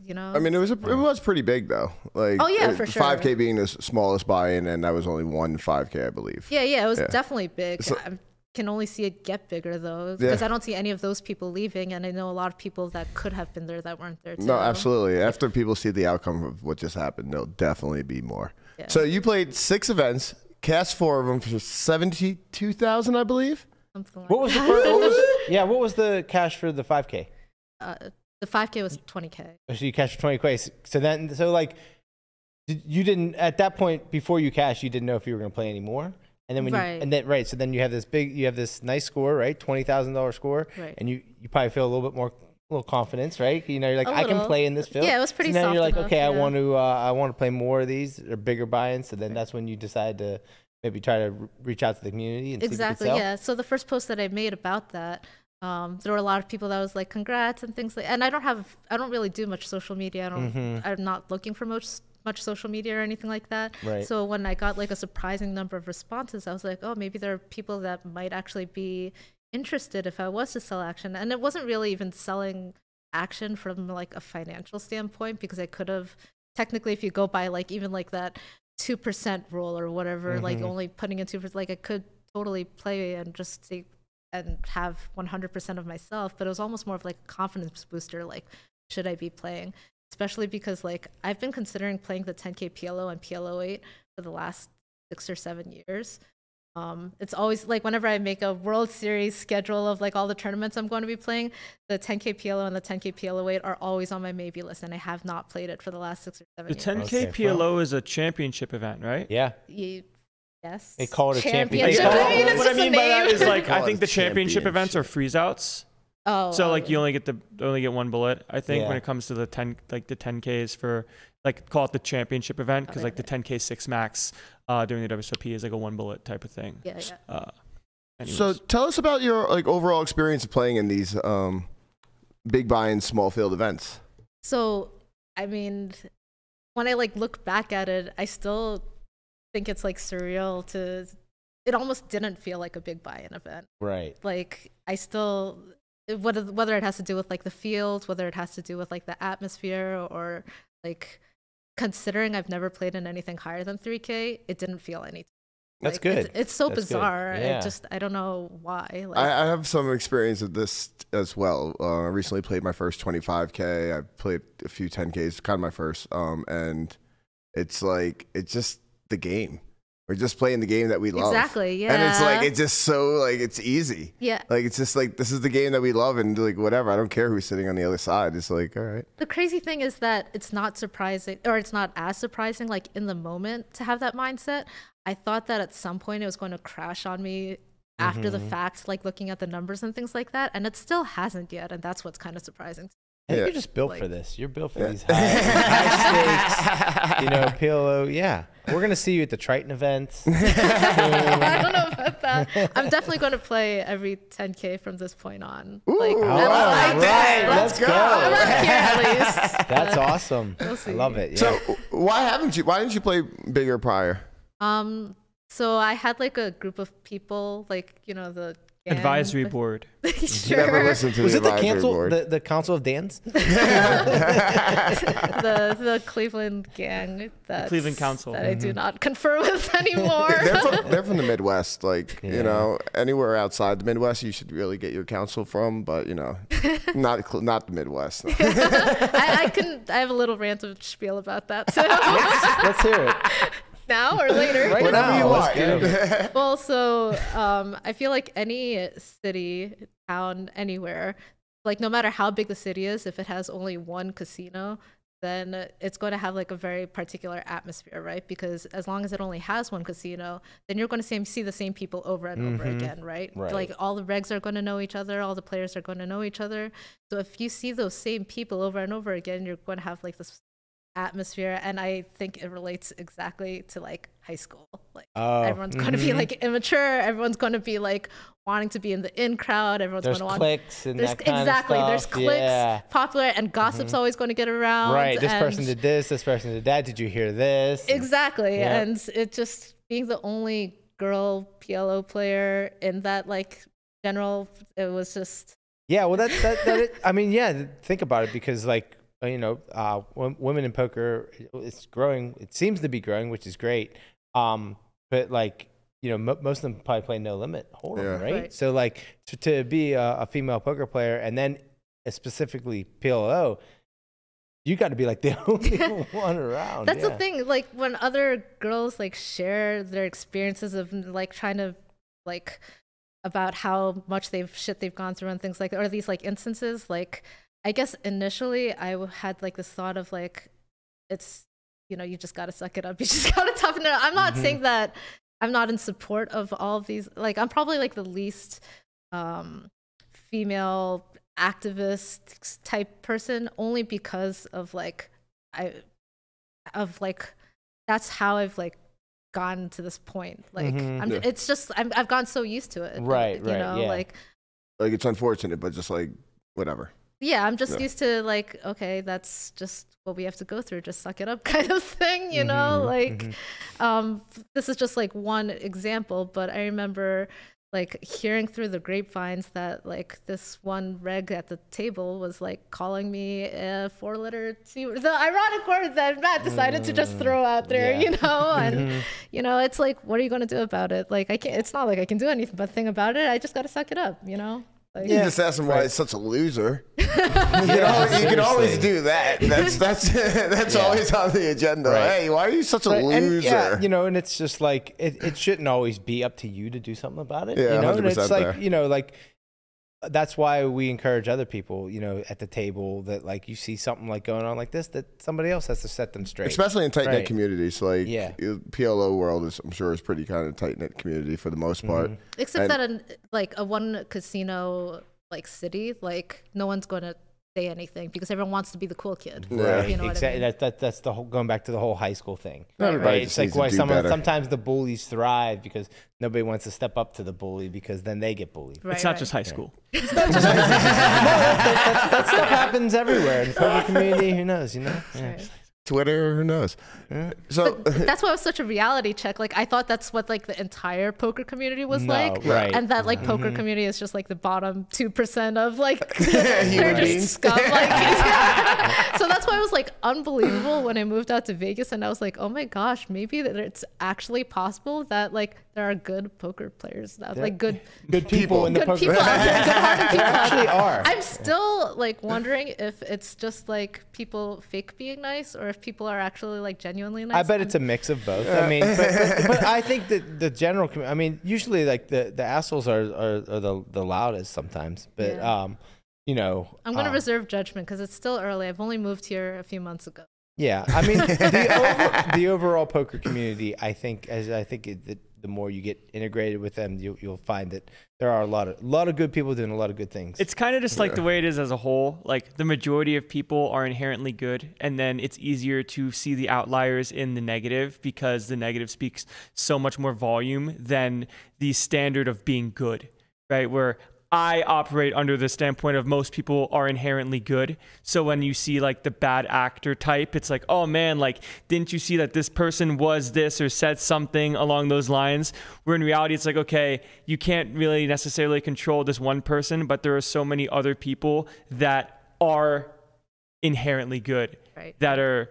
You know, I mean, it was a, it was pretty big though. Like, oh yeah, it, for sure. five K being the smallest buy-in, and that was only one five K, I believe. Yeah, yeah, it was yeah. definitely big. So, I can only see it get bigger though, because yeah. I don't see any of those people leaving, and I know a lot of people that could have been there that weren't there too. No, absolutely. After people see the outcome of what just happened, there'll definitely be more. Yeah. So you played six events, cast four of them for seventy-two thousand, I believe. Something like what was that. The first, what was, yeah? What was the cash for the five K? Uh, The five K was twenty K. So you cashed twenty K. So then, so like, you didn't at that point before you cashed, you didn't know if you were going to play anymore. And then when right. you, and then right, so then you have this big, you have this nice score, right? Twenty thousand dollar score, right. and you you probably feel a little bit more, a little confidence, right? You know, you're like, I can play in this field. Yeah, it was pretty. So now you're like, enough, okay, yeah. I want to, uh, I want to play more of these or bigger buy-ins. So then right. that's when you decide to maybe try to reach out to the community. And exactly. See if you could sell. Yeah. So the first post that I made about that. Um, there were a lot of people that was like, congrats and things like, and I don't have, I don't really do much social media. I don't, mm-hmm. I'm not looking for much, much social media or anything like that. Right. So when I got like a surprising number of responses, I was like, oh, maybe there are people that might actually be interested if I was to sell action. And it wasn't really even selling action from like a financial standpoint, because I could have technically, if you go by like, even like that two percent rule or whatever, mm-hmm. like only putting in two percent, like I could totally play and just see. And have one hundred percent of myself, but it was almost more of like a confidence booster, like should I be playing, especially because like I've been considering playing the ten K P L O and P L O eight for the last six or seven years. Um, it's always like whenever I make a World Series schedule of like all the tournaments I'm going to be playing, the ten K P L O and the ten K P L O eight are always on my maybe list, and I have not played it for the last six or seven years. The ten K okay, P L O well. is a championship event, right? Yeah. You, Yes. They call it a championship. championship. I mean, what I mean by that is like I think the championship events are freeze-outs. Oh. So like you only get the only get one bullet. I think yeah. when it comes to the ten like the ten Ks for like call it the championship event because oh, like right. the ten K six max uh, during the W S O P is like a one bullet type of thing. Yeah. yeah. Uh, so tell us about your like overall experience of playing in these um, big buy-in small field events. So I mean, when I like look back at it, I still. I think it's like surreal to it almost didn't feel like a big buy-in event, right? Like I still whether whether it has to do with like the field, whether it has to do with like the atmosphere, or like considering I've never played in anything higher than three K, it didn't feel anything. That's like, good. It's, it's so That's bizarre. Yeah. I just I don't know why. Like, I, I have some experience of this as well. Uh, I recently played my first twenty-five K. I played a few ten Ks, kind of my first, um, and it's like it just. The game we're just playing the game that we love exactly yeah and it's like it's just so like it's easy yeah like it's just like this is the game that we love and like whatever I don't care who's sitting on the other side it's like all right the crazy thing is that it's not surprising or it's not as surprising like in the moment to have that mindset. I thought that at some point it was going to crash on me after mm-hmm. the fact, like looking at the numbers and things like that, and it still hasn't yet, and that's what's kind of surprising. I think yeah. you're just built like, for this. You're built for yeah. these high, high stakes, you know, P L O. Yeah. We're going to see you at the Triton events. I don't know about that. I'm definitely going to play every ten K from this point on. Ooh, like, oh, right. Let's, let's go. go. I'm not here, at least. That's awesome. We'll see. I love it. Yeah. So why haven't you, why didn't you play bigger prior? Um, so I had like a group of people, like, you know, the, Advisory board. Sure. Never listen to Was the it the council? Board. The, the council of Dans? the the Cleveland gang. That's, the Cleveland council that mm-hmm. I do not confer with anymore. they're, from, they're from the Midwest, like yeah. you know, anywhere outside the Midwest, you should really get your counsel from. But you know, not not the Midwest. No. Yeah. I, I can. I have a little rant of spiel about that. So let's, let's hear it. Now or later right now, you are. Yeah. Well, so um I feel like any city, town, anywhere, like no matter how big the city is, if it has only one casino, then it's going to have like a very particular atmosphere, right? Because as long as it only has one casino, then you're going to see the same people over and mm-hmm. over again, right? right? Like all the regs are going to know each other, all the players are going to know each other. So if you see those same people over and over again, you're going to have like this atmosphere. And I think it relates exactly to like high school. Like oh, everyone's mm-hmm. going to be like immature. Everyone's going to be like wanting to be in the in crowd. Everyone's there's going to want clicks and there's, that kind exactly of stuff. There's clicks, yeah. popular, and gossip's mm-hmm. always going to get around. Right, this and person did this, this person did that. Did you hear this? Exactly, yep. And it just being the only girl P L O player in that like general, it was just yeah. Well, that that, that it, I mean, yeah. Think about it because like you know, uh, women in poker, it's growing. It seems to be growing, which is great. Um, but like. You know, most of them probably play no limit hold'em, yeah. right? right? So like to, to be a, a female poker player and then specifically P L O, you got to be like the only one around. That's yeah. the thing. Like when other girls like share their experiences of like trying to like about how much they've shit they've gone through and things like, or these like instances. Like I guess initially I had like this thought of like, it's you know you just got to suck it up. You just got to toughen it up. I'm not mm-hmm. saying that. I'm not in support of all of these. Like, I'm probably like the least um, female activist type person, only because of like, I, of like, that's how I've like gotten to this point. Like, mm-hmm. I'm, yeah. it's just I'm, I've gotten so used to it. Right, you right, know, yeah. Like, like it's unfortunate, but just like whatever. Yeah, I'm just yeah. used to like, okay, that's just what we have to go through, just suck it up kind of thing, you mm-hmm. know, like mm-hmm. um, this is just like one example, but I remember like hearing through the grapevines that like this one reg at the table was like calling me a four letter C, the ironic word that Matt decided mm-hmm. to just throw out there, yeah. you know, and you know, it's like, what are you going to do about it? Like I can't, it's not like I can do anything but thing about it. I just got to suck it up, you know? Like, you yeah. just ask him why he's such a loser. You know, you can always do that. That's that's that's yeah. always on the agenda. Right. Hey, why are you such a right. loser? And, yeah, you know, and it's just like it, it shouldn't always be up to you to do something about it. Yeah, you know, and it's there. Like you know, like that's why we encourage other people. You know, at the table that like you see something like going on like this, that somebody else has to set them straight. Especially in tight knit right. communities, like yeah. P L O world is, I'm sure, is pretty kind of tight knit community for the most part. Mm-hmm. Except and, that in like a one casino. Like city, like no one's going to say anything because everyone wants to be the cool kid. Right. You know exactly. What I mean? that, that, that's the whole, going back to the whole high school thing. Right, right. Right? It's like why someone, sometimes the bullies thrive because nobody wants to step up to the bully because then they get bullied. Right, it's not right. just high school. Yeah. It's not just high school. No, that, that, that stuff happens everywhere in the poker community. Who knows, you know? Yeah. Right. Twitter, who knows? Yeah. So but that's why it was such a reality check. Like I thought that's what like the entire poker community was no, like, right. and that like mm-hmm. poker community is just like the bottom two percent of like they're just scum. Like, yeah. So that's why it was like unbelievable when I moved out to Vegas, and I was like, oh my gosh, maybe that it's actually possible that like there are good poker players now, yeah. like good good people in the poker. People out there, good people actually are. I'm still like wondering if it's just like people fake being nice or if people are actually like genuinely nice. I bet it's a mix of both. Yeah. I mean, but, but, but I think that the general, I mean, usually like the, the assholes are, are, are the, the loudest sometimes, but yeah. um, you know. I'm going to um, reserve judgment because it's still early. I've only moved here a few months ago. Yeah. I mean, the, over, the overall poker community, I think, as I think it, the, the more you get integrated with them, you, you'll find that there are a lot of, lot of good people doing a lot of good things. It's kind of just like yeah. the way it is as a whole. Like the majority of people are inherently good, and then it's easier to see the outliers in the negative because the negative speaks so much more volume than the standard of being good, right? Where I operate under the standpoint of most people are inherently good. So when you see like the bad actor type, it's like, oh man, like, didn't you see that this person was this or said something along those lines? Where in reality, it's like, okay, you can't really necessarily control this one person, but there are so many other people that are inherently good, right. that are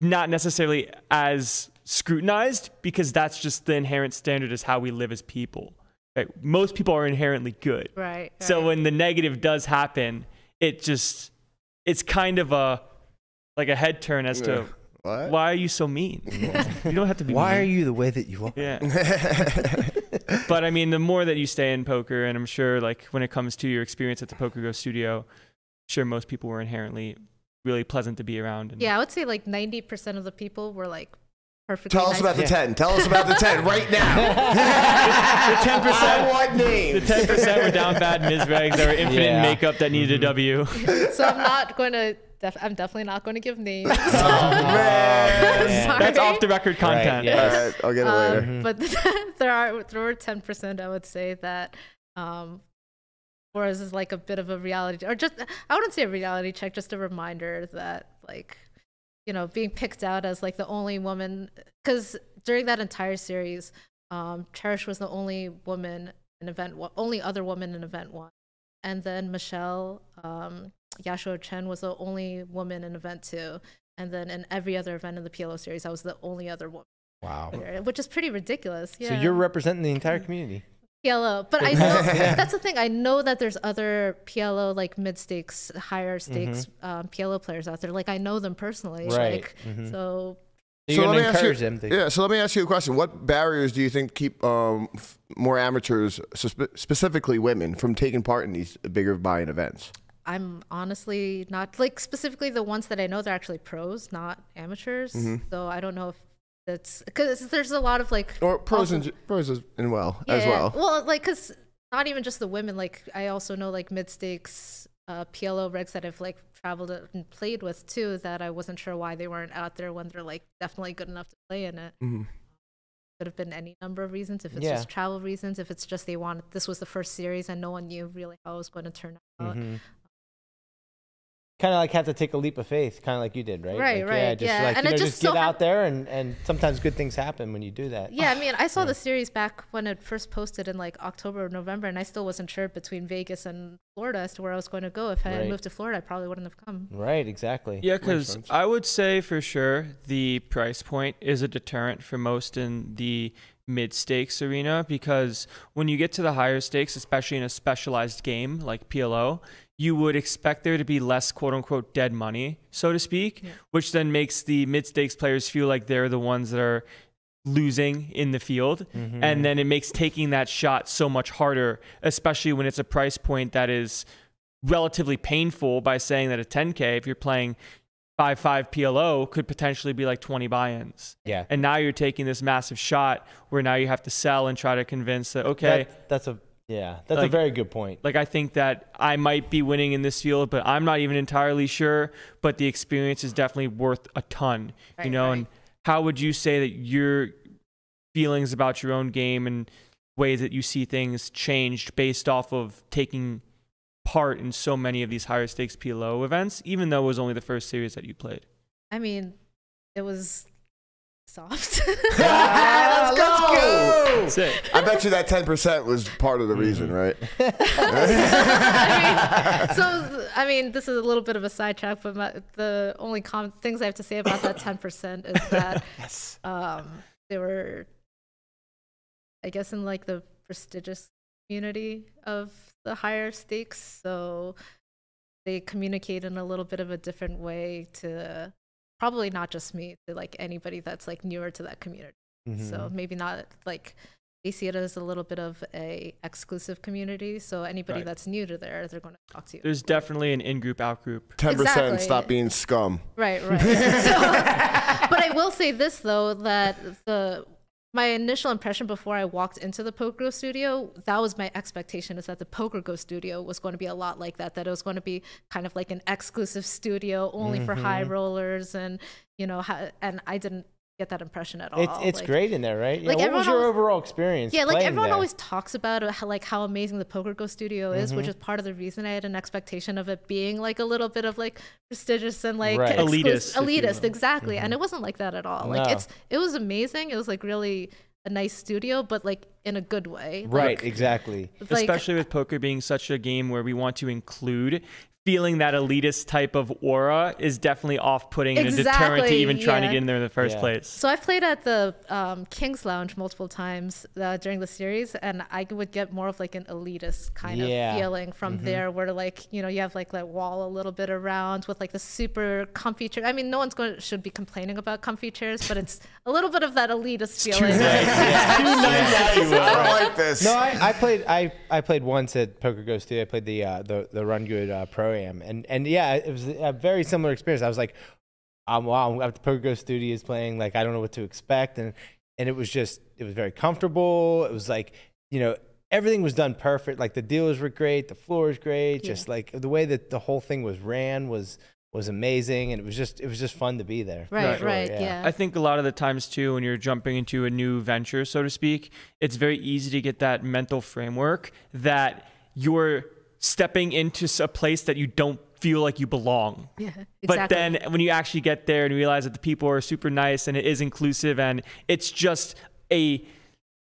not necessarily as scrutinized because that's just the inherent standard is how we live as people. Right. Most people are inherently good. Right, right. So when the negative does happen, it just, it's kind of a, like a head turn as to, what? Why are you so mean? You don't have to be why mean. Are you the way that you are? Yeah. But I mean, the more that you stay in poker, and I'm sure like when it comes to your experience at the Poker Go studio, I'm sure most people were inherently really pleasant to be around. And yeah, I would say like ninety percent of the people were like perfectly Tell us nice about the yeah. ten. Tell us about the ten right now. the, the ten percent. I want names. The ten percent were down bad misregs. There were infinite yeah. makeup that needed mm-hmm. a W. So I'm not going to... Def I'm definitely not going to give names. Oh, that's off the record content. Right, yes. All right, I'll get it um, later. Mm-hmm. But the, there are there were ten percent I would say that, um, whereas is like a bit of a reality or just I wouldn't say a reality check, just a reminder that like, you know, being picked out as like the only woman, because during that entire series, um, Cherish was the only woman in event one, only other woman in event one, and then Michelle. Um, Yashua Chen was the only woman in event two, and then in every other event in the P L O series, I was the only other woman. Wow, which is pretty ridiculous. Yeah. So you're representing the entire community. P L O, but I know that's the thing. I know that there's other P L O like mid stakes, higher stakes mm-hmm. um, P L O players out there. Like I know them personally. Right. Like, mm-hmm. So. So let me ask you, them to... yeah. So let me ask you a question. What barriers do you think keep um, f more amateurs, so spe specifically women, from taking part in these bigger buy-in events? I'm honestly not like specifically the ones that I know, they're actually pros, not amateurs. Mm-hmm. So I don't know if that's because there's a lot of like or pros also, and pros and well yeah, as well. Well, like because not even just the women. Like I also know like mid stakes uh, P L O regs that I've like traveled and played with too that I wasn't sure why they weren't out there when they're like definitely good enough to play in it. Mm-hmm. Could have been any number of reasons. If it's yeah. just travel reasons, if it's just they wanted this was the first series and no one knew really how it was going to turn out. Mm-hmm. Kind of like have to take a leap of faith, kind of like you did, right? Right, like, right. Yeah, just yeah. like and you know, just, just get out there, and and sometimes good things happen when you do that. Yeah, I mean, I saw yeah. the series back when it first posted in like October or November, and I still wasn't sure between Vegas and Florida as to where I was going to go. If I right. had moved to Florida, I probably wouldn't have come. Right, exactly. Yeah, because I would say for sure the price point is a deterrent for most in the mid-stakes arena, because when you get to the higher stakes, especially in a specialized game like P L O, you would expect there to be less quote-unquote dead money, so to speak, yeah. which then makes the mid-stakes players feel like they're the ones that are losing in the field. Mm-hmm. And then it makes taking that shot so much harder, especially when it's a price point that is relatively painful by saying that a ten K, if you're playing five five P L O, could potentially be like twenty buy-ins. Yeah. And now you're taking this massive shot where now you have to sell and try to convince that, okay. That, that's a... Yeah, that's like, a very good point. Like, I think that I might be winning in this field, but I'm not even entirely sure. But the experience is definitely worth a ton, right, you know? Right. And how would you say that your feelings about your own game and ways that you see things changed based off of taking part in so many of these higher stakes P L O events, even though it was only the first series that you played? I mean, it was... soft. Yeah, let's go. Let's go. I bet you that ten percent was part of the reason, right? I mean, so, I mean, this is a little bit of a sidetrack, but my, the only com things I have to say about that ten percent is that yes. um, they were, I guess, in like the prestigious community of the higher stakes. So they communicate in a little bit of a different way to... probably not just me, to like anybody that's like newer to that community. Mm-hmm. So maybe not like they see it as a little bit of a exclusive community. So anybody right. that's new to there, they're going to talk to you. There's definitely an in-group, out-group. ten percent exactly. Stop being scum. Right, right. So, but I will say this though, that the my initial impression before I walked into the Poker Go studio, that was my expectation, is that the Poker Go studio was going to be a lot like that, that it was going to be kind of like an exclusive studio only mm-hmm. for high rollers. And, you know, and I didn't get that impression at all. It's, it's like, great in there, right? Yeah, like what was your always, overall experience? Yeah, like everyone there? Always talks about how, like how amazing the Poker Go studio is, mm-hmm. which is part of the reason I had an expectation of it being like a little bit of like prestigious and like right. elitist, elitist, exactly. Mm-hmm. And it wasn't like that at all. Like no. it's it was amazing. It was like really a nice studio, but like in a good way. Right, like, exactly. Like, especially with poker being such a game where we want to include. Feeling that elitist type of aura is definitely off-putting exactly, and a deterrent to even trying yeah. to get in there in the first yeah. place. So I've played at the um, King's Lounge multiple times uh, during the series, and I would get more of like an elitist kind yeah. of feeling from mm-hmm. there, where like, you know, you have like that wall a little bit around with like the super comfy chair. I mean, no one's going to, should be complaining about comfy chairs, but it's a little bit of that elitist it's feeling. Too nice. yeah. Too nice. Yeah. Yeah. I don't like this. No, I, I played. I I played once at Poker Go Studio. I played the uh, the the Run Good uh, Pro. program. And and yeah, it was a very similar experience. I was like, um, wow, I'm at the Poker Go studios playing, like I don't know what to expect. And and it was just, it was very comfortable. It was like, you know, everything was done perfect. Like the dealers were great, the floor was great. Yeah. Just like the way that the whole thing was ran was was amazing, and it was just it was just fun to be there. Right, sure. right, yeah. yeah. I think a lot of the times too, when you're jumping into a new venture, so to speak, it's very easy to get that mental framework that you're stepping into a place that you don't feel like you belong. Yeah, exactly. But then when you actually get there and realize that the people are super nice and it is inclusive and it's just a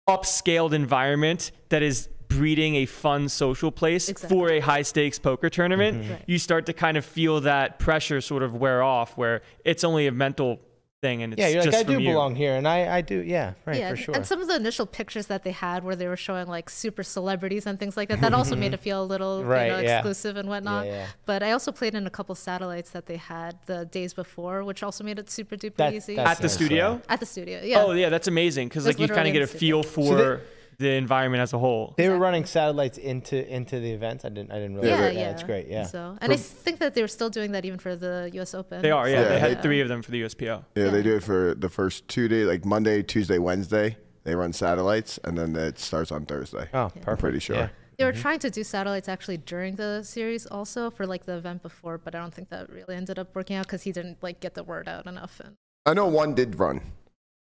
upscaled environment that is breeding a fun social place exactly. for a high stakes poker tournament, mm-hmm. right. you start to kind of feel that pressure sort of wear off, where it's only a mental thing and it's yeah, you're just like, I from do you. belong here, and I, I do, yeah, right, yeah, for sure. And some of the initial pictures that they had where they were showing like super celebrities and things like that, that also made it feel a little right, you know, exclusive yeah. and whatnot. Yeah, yeah. But I also played in a couple satellites that they had the days before, which also made it super duper that, easy. At the studio? Fun. At the studio, yeah. Oh yeah, that's amazing, because like you kind of get a feel for... So the environment as a whole. They were running satellites into into the events. I didn't I didn't realize yeah, that. Yeah. That's great. Yeah. So and for, I think that they were still doing that even for the U S Open. They are. Yeah. So, they yeah. had three of them for the U S P O. Yeah, yeah. They do it for the first two days, like Monday, Tuesday, Wednesday. They run satellites, and then it starts on Thursday. Oh, yeah. I'm pretty sure. Yeah. They were mm-hmm. trying to do satellites actually during the series also for like the event before, but I don't think that really ended up working out because he didn't like get the word out enough. And I know one did run.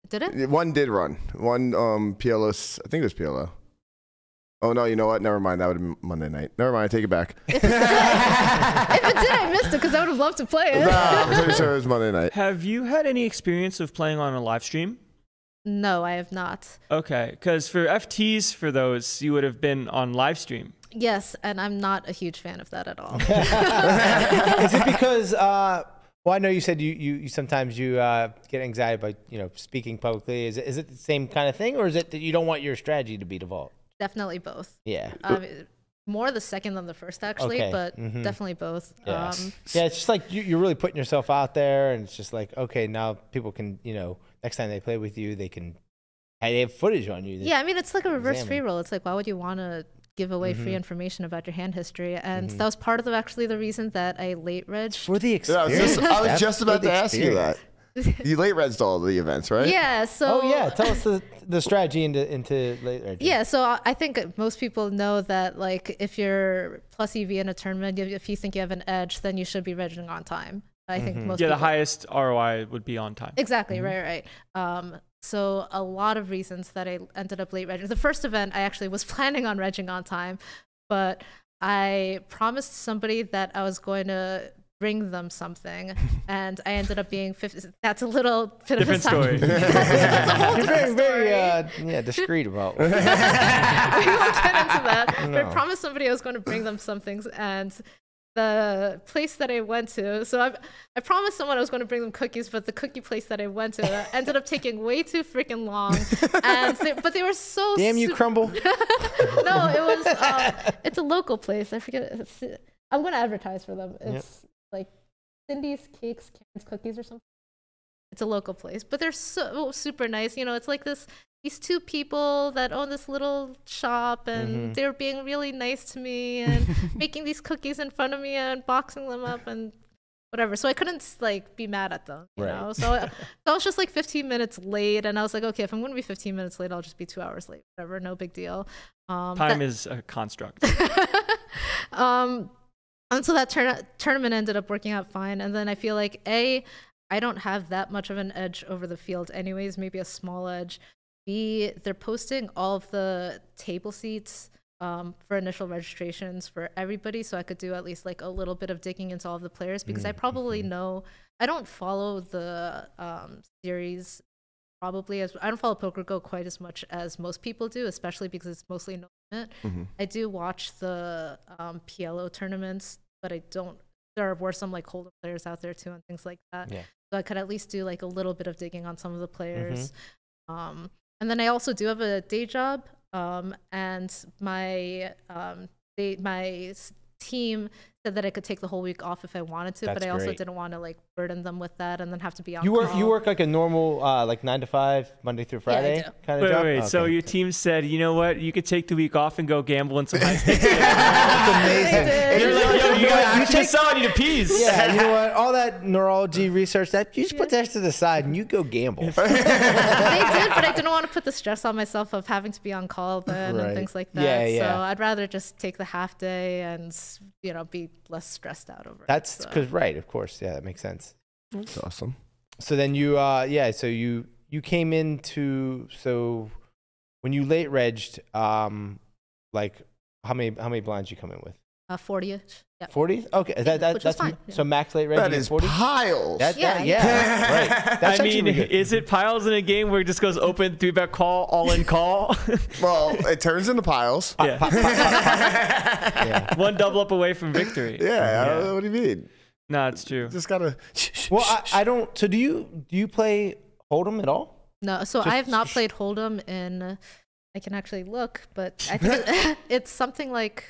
Did it? One did run. One um, P L O, I think it was P L O. Oh, no, you know what? Never mind. That would have been Monday night. Never mind. I take it back. If it did, if it did I missed it because I would have loved to play it. No, I'm pretty sure it was Monday night. Have you had any experience of playing on a live stream? No, I have not. Okay, because for F Ts, for those, you would have been on live stream. Yes, and I'm not a huge fan of that at all. Is it because... Uh, Well, I know you said you, you, you sometimes you uh, get anxiety by, you know, speaking publicly. Is it, is it the same kind of thing, or is it that you don't want your strategy to be devolved? Definitely both. Yeah. Um, more the second than the first, actually, okay. but mm-hmm. definitely both. Yeah. Um, yeah, it's just like you, you're really putting yourself out there, and it's just like, okay, now people can, you know, next time they play with you, they can they have footage on you. Yeah, I mean, it's like a reverse examine. free roll. It's like, why would you want to give away mm-hmm. free information about your hand history, and mm-hmm. that was part of the, actually the reason that I late regged for the experience. Yeah, I was just, I was just about to ask you that. You late regged all the events, right? Yeah. So. Oh yeah, tell us the, the strategy into into late regging. Yeah, so I think most people know that like if you're plus E V in a tournament, if you think you have an edge, then you should be regging on time. I think mm-hmm. most yeah, people, the highest R O I would be on time. Exactly. Mm-hmm. Right. Right. Um, So a lot of reasons that I ended up late regging. The first event, I actually was planning on regging on time, but I promised somebody that I was going to bring them something, and I ended up being fifty. That's a little bit different of a story. That's a whole different very, very, story. Uh, yeah, discreet about. We won't get into that. No. But I promised somebody I was going to bring them some things, and the place that I went to, so I, I promised someone I was going to bring them cookies, but the cookie place that I went to ended up taking way too freaking long. And they, but they were so damn you crumble. No, it was. Um, it's a local place. I forget. It's, I'm going to advertise for them. It's yep. like Cindy's Cakes, Karen's Cookies, or something. It's a local place, but they're so oh, super nice. You know, it's like this. These two people that own this little shop, and mm-hmm. they were being really nice to me and making these cookies in front of me and boxing them up and whatever. So I couldn't like be mad at them, you right. know? So I, so I was just like fifteen minutes late, and I was like, okay, if I'm going to be fifteen minutes late, I'll just be two hours late, whatever, no big deal. Um, Time that, is a construct. um, and so that tur tournament ended up working out fine. And then I feel like, A, I don't have that much of an edge over the field anyways, maybe a small edge. B, they're posting all of the table seats um, for initial registrations for everybody, so I could do at least like a little bit of digging into all of the players, because mm-hmm. I probably know, I don't follow the um, series probably as, I don't follow Poker Go quite as much as most people do, especially because it's mostly no limit. Mm-hmm. I do watch the um, P L O tournaments, but I don't, there were some like holder players out there too and things like that. Yeah. So I could at least do like a little bit of digging on some of the players. Mm-hmm. um, And then I also do have a day job, um, and my um, they, my team said that I could take the whole week off if I wanted to, That's but I also great. didn't want to like burden them with that and then have to be on. You work, call. you work like a normal uh, like nine to five, Monday through Friday yeah, kind of wait, job. Wait, wait. Okay. So your team said, you know what, you could take the week off and go gamble in some high stakes. That's amazing. You're like, yo, you got to sell, I need a piece. Yeah, you know what? All that neurology research that you just put that to the side and you go gamble. They did, but I didn't want to put the stress on myself of having to be on call then right. and things like that. Yeah, yeah. So I'd rather just take the half day and you know be less stressed out over that's it. That's so. Because right, of course, yeah, that makes sense. That's awesome. So then you, uh, yeah, so you you came into so when you late regged, um, like how many how many blinds you come in with? Uh, forty-ish. forty? Okay, that, that, that's fine. So max late reg. That is forty? Piles. That, yeah, that, yeah. Right. That's I mean, good. Is it piles in a game where it just goes open, three bet call, all in call? Well, it turns into piles. Yeah. Pop, pop, pop, pop, pop. Yeah. One double up away from victory. Yeah, yeah. I don't know, what do you mean? No, it's true. Just gotta. Well, I, I don't. So do you? Do you play Hold'em at all? No. So, so I have not played Hold'em in. I can actually look, but I think it's something like.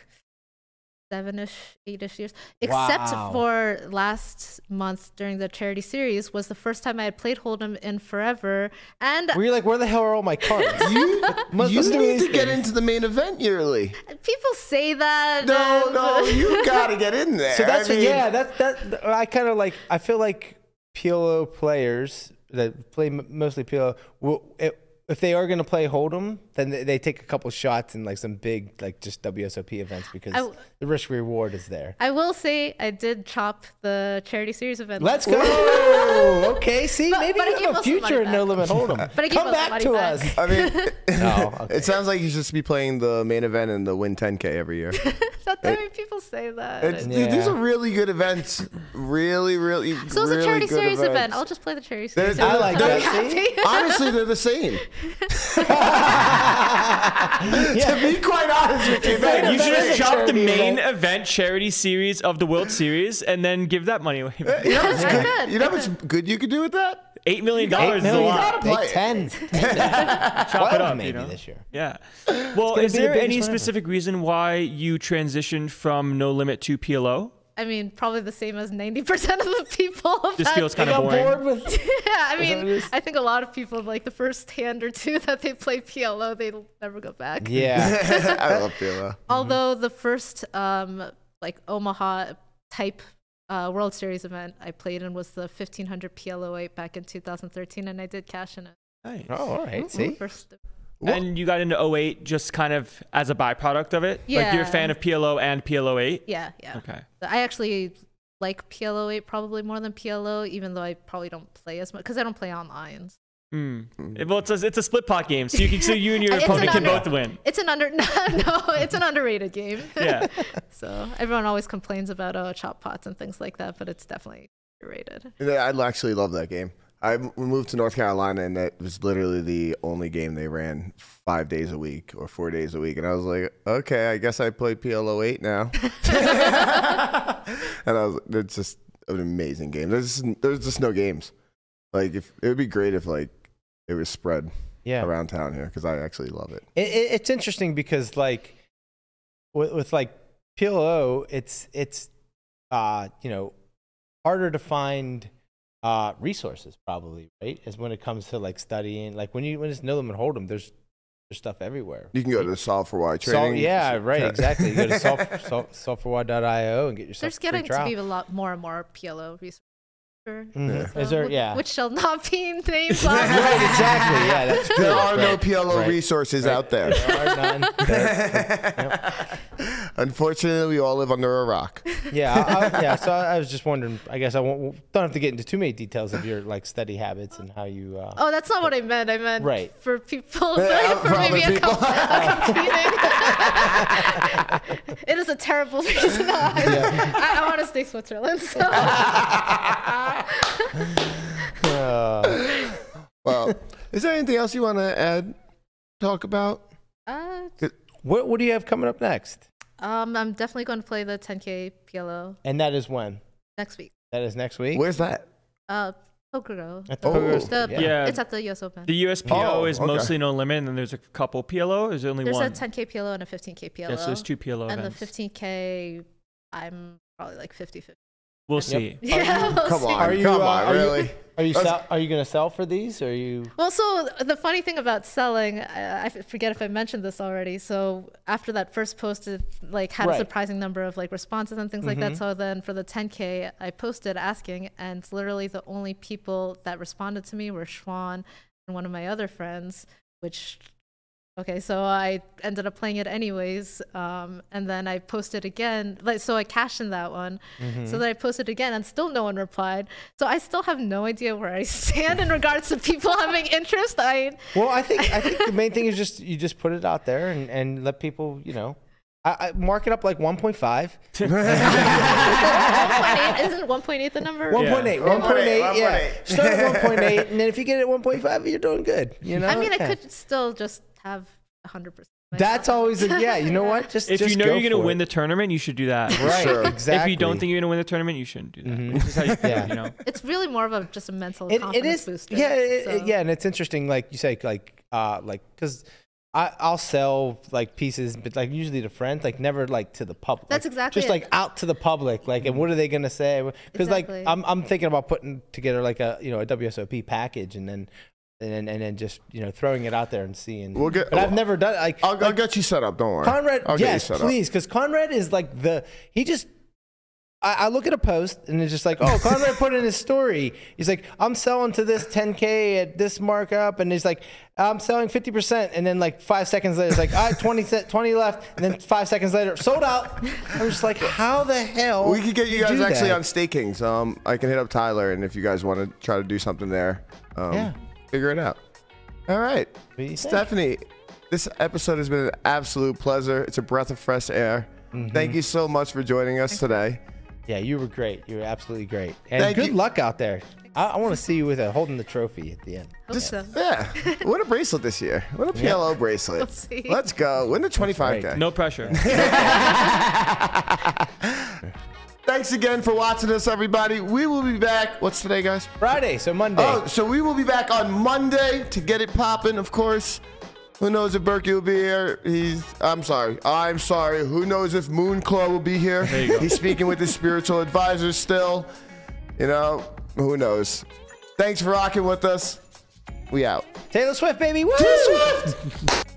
Seven-ish, eight-ish years, except wow. for last month during the charity series was the first time I had played Hold'em in forever. And were you like, where the hell are all my cards? You, must, you need to get into the main event yearly. People say that. No, and... no, you gotta get in there. So that's I mean... yeah. That that I kind of like. I feel like P L O players that play mostly P L O will. It, If they are going to play Hold'em, then they, they take a couple shots in like some big, like just W S O P events because I, the risk reward is there. I will say I did chop the charity series event. Let's go. Whoa, okay, see, but, maybe but you have a future in No Limit Hold'em. But come back to back. us. I mean, no, okay. It sounds like you should be playing the main event and the Wynn ten K every year. That, I mean, people say that. It's, yeah. These are really good events. Really, really. So it's really a charity series events. event. I'll just play the charity series. I like that. Honestly, they're the same. Yeah. To be quite honest with you, man, you should have chopped the main event. event charity series of the World Series and then give that money away. Uh, you know what's good? You know what's good you could do with that? Eight million dollars is a lot. Eight, ten. Chop it up, maybe you know? this year. Yeah. Well, is there any specific reason why you transitioned from No Limit to P L O? I mean, probably the same as ninety percent of the people. Just feels kind of boring. Bored with, yeah, I mean, I think a lot of people, like the first hand or two that they play P L O, they never go back. Yeah, I love P L O. Although the first um, like Omaha type uh, World Series event I played in was the fifteen hundred P L O eight back in two thousand thirteen, and I did cash in it. Nice. Oh, all right. Mm-hmm. See? First, and you got into oh eight just kind of as a byproduct of it? Yeah. Like you're a fan of P L O and P L O eight? Yeah, yeah. Okay. I actually like P L O eight probably more than P L O, even though I probably don't play as much, because I don't play online. Mm. Well, it's a, it's a split pot game, so you, can, so you and your opponent can under, both win. It's an under no, no it's an underrated game. Yeah. So everyone always complains about uh, chop pots and things like that, but it's definitely underrated. I actually love that game. I moved to North Carolina, and that was literally the only game they ran five days a week or four days a week. And I was like, okay, I guess I play P L O eight now. And I was, it's just an amazing game. There's just, there's just no games. Like, if it would be great if like it was spread yeah. around town here because I actually love it. It, it. It's interesting because like with, with like P L O, it's it's uh, you know harder to find. Uh, resources probably, right? As when it comes to like studying, like when you when it's No Limit Hold'em, there's there's stuff everywhere. You can go to the solve for why training. So, yeah, right, exactly. You go to solve for why dot i o and get yourself. There's getting to be a lot more and more P L O resources. Yeah. So, is there, yeah. Which shall not be named. Right, exactly. Yeah, that's true. There are right. no P L O right. resources right. out there. There are none. Yep. Unfortunately, we all live under a rock. Yeah, I, I, yeah. So I was just wondering. I guess I won't, don't have to get into too many details of your like study habits and how you. Uh, oh, that's not but, what I meant. I meant right. for people. Yeah, for maybe a people. Com a competing. It is a terrible reason. I, yeah. I, I want to stay Switzerland. So. uh, well, is there anything else you want to add, talk about? Uh, what, what do you have coming up next? Um, I'm definitely going to play the ten K P L O. And that is when? Next week. That is next week? Where's that? Uh, Poker Go. At the oh, Poker Go. Yeah. yeah. It's at the U S Open. The U S P L O oh, is okay. mostly no limit, and then there's a couple P L O? There's only there's one. There's a ten K P L O and a fifteen K P L O. Yeah, so there's two P L O and events. And the fifteen K, I'm... probably like fifty fifty. We'll see. Yep. Yeah, we'll come see. on, are you, come uh, on, are really? You, are you sell, are you going to sell for these? Or are you? Well, so the funny thing about selling, I, I forget if I mentioned this already. So after that first post, it like had right. a surprising number of like responses and things mm-hmm. like that. So then for the ten K, I posted asking, and literally the only people that responded to me were Schwan and one of my other friends. Which, okay, so I ended up playing it anyways, um, and then I posted again, like, so I cashed in that one. Mm-hmm. So then I posted again, and still no one replied. So I still have no idea where I stand in regards to people having interest. I well, I think I think the main thing is just you just put it out there and and let people, you know. I, I mark it up like one point five. one point eight, isn't one point eight the number? one point eight, one point eight, yeah. Start at one point eight, and then if you get it at one point five, you're doing good. You know? I mean, yeah. I could still just have one hundred percent. That's always, a, yeah, you know what? Just If just you know go you're going to win the tournament, you should do that. Right, sure, exactly. If you don't think you're going to win the tournament, you shouldn't do that. Mm-hmm. It's, just how you feel, yeah. you know? It's really more of a, just a mental it, confidence it is, booster. Yeah, it, so. it, yeah, and it's interesting, like you say, like, uh, like, because... I, I'll sell like pieces, but like usually to friends, like never like to the public. That's exactly just it. Like out to the public, like, and what are they gonna say? Because exactly. like I'm I'm thinking about putting together like a you know a W S O P package, and then and then and then just you know throwing it out there and seeing. We'll get. But I've never done like I'll, like. I'll get you set up. Don't worry, Conrad. I'll yes, get you set please, because Conrad is like the he just. I look at a post and it's just like, oh, Conrad put in his story. He's like, I'm selling to this ten K at this markup. And he's like, I'm selling fifty percent. And then like five seconds later, it's like, all right, twenty left. And then five seconds later, sold out. I'm just like, how the hell? We could get you, you guys actually that? on Stakings. Um, I can hit up Tyler. And if you guys want to try to do something there, um, yeah. figure it out. All right. Stephanie, think? this episode has been an absolute pleasure. It's a breath of fresh air. Mm-hmm. Thank you so much for joining us today. Yeah, you were great. You were absolutely great. And Thank good you. luck out there. I, I want to see you with a, holding the trophy at the end. Just, so. Yeah. What a bracelet this year. What a P L O yeah. bracelet. We'll see. Let's go. Win the twenty-five K. No pressure. Thanks again for watching us, everybody. We will be back. What's today, guys? Friday, so Monday. Oh, so we will be back on Monday to get it popping, of course. Who knows if Berkey will be here? He's. I'm sorry. I'm sorry. Who knows if Moonclaw will be here? There you go. He's speaking with his spiritual advisors still. You know, who knows? Thanks for rocking with us. We out. Taylor Swift, baby. Woo! Taylor Swift!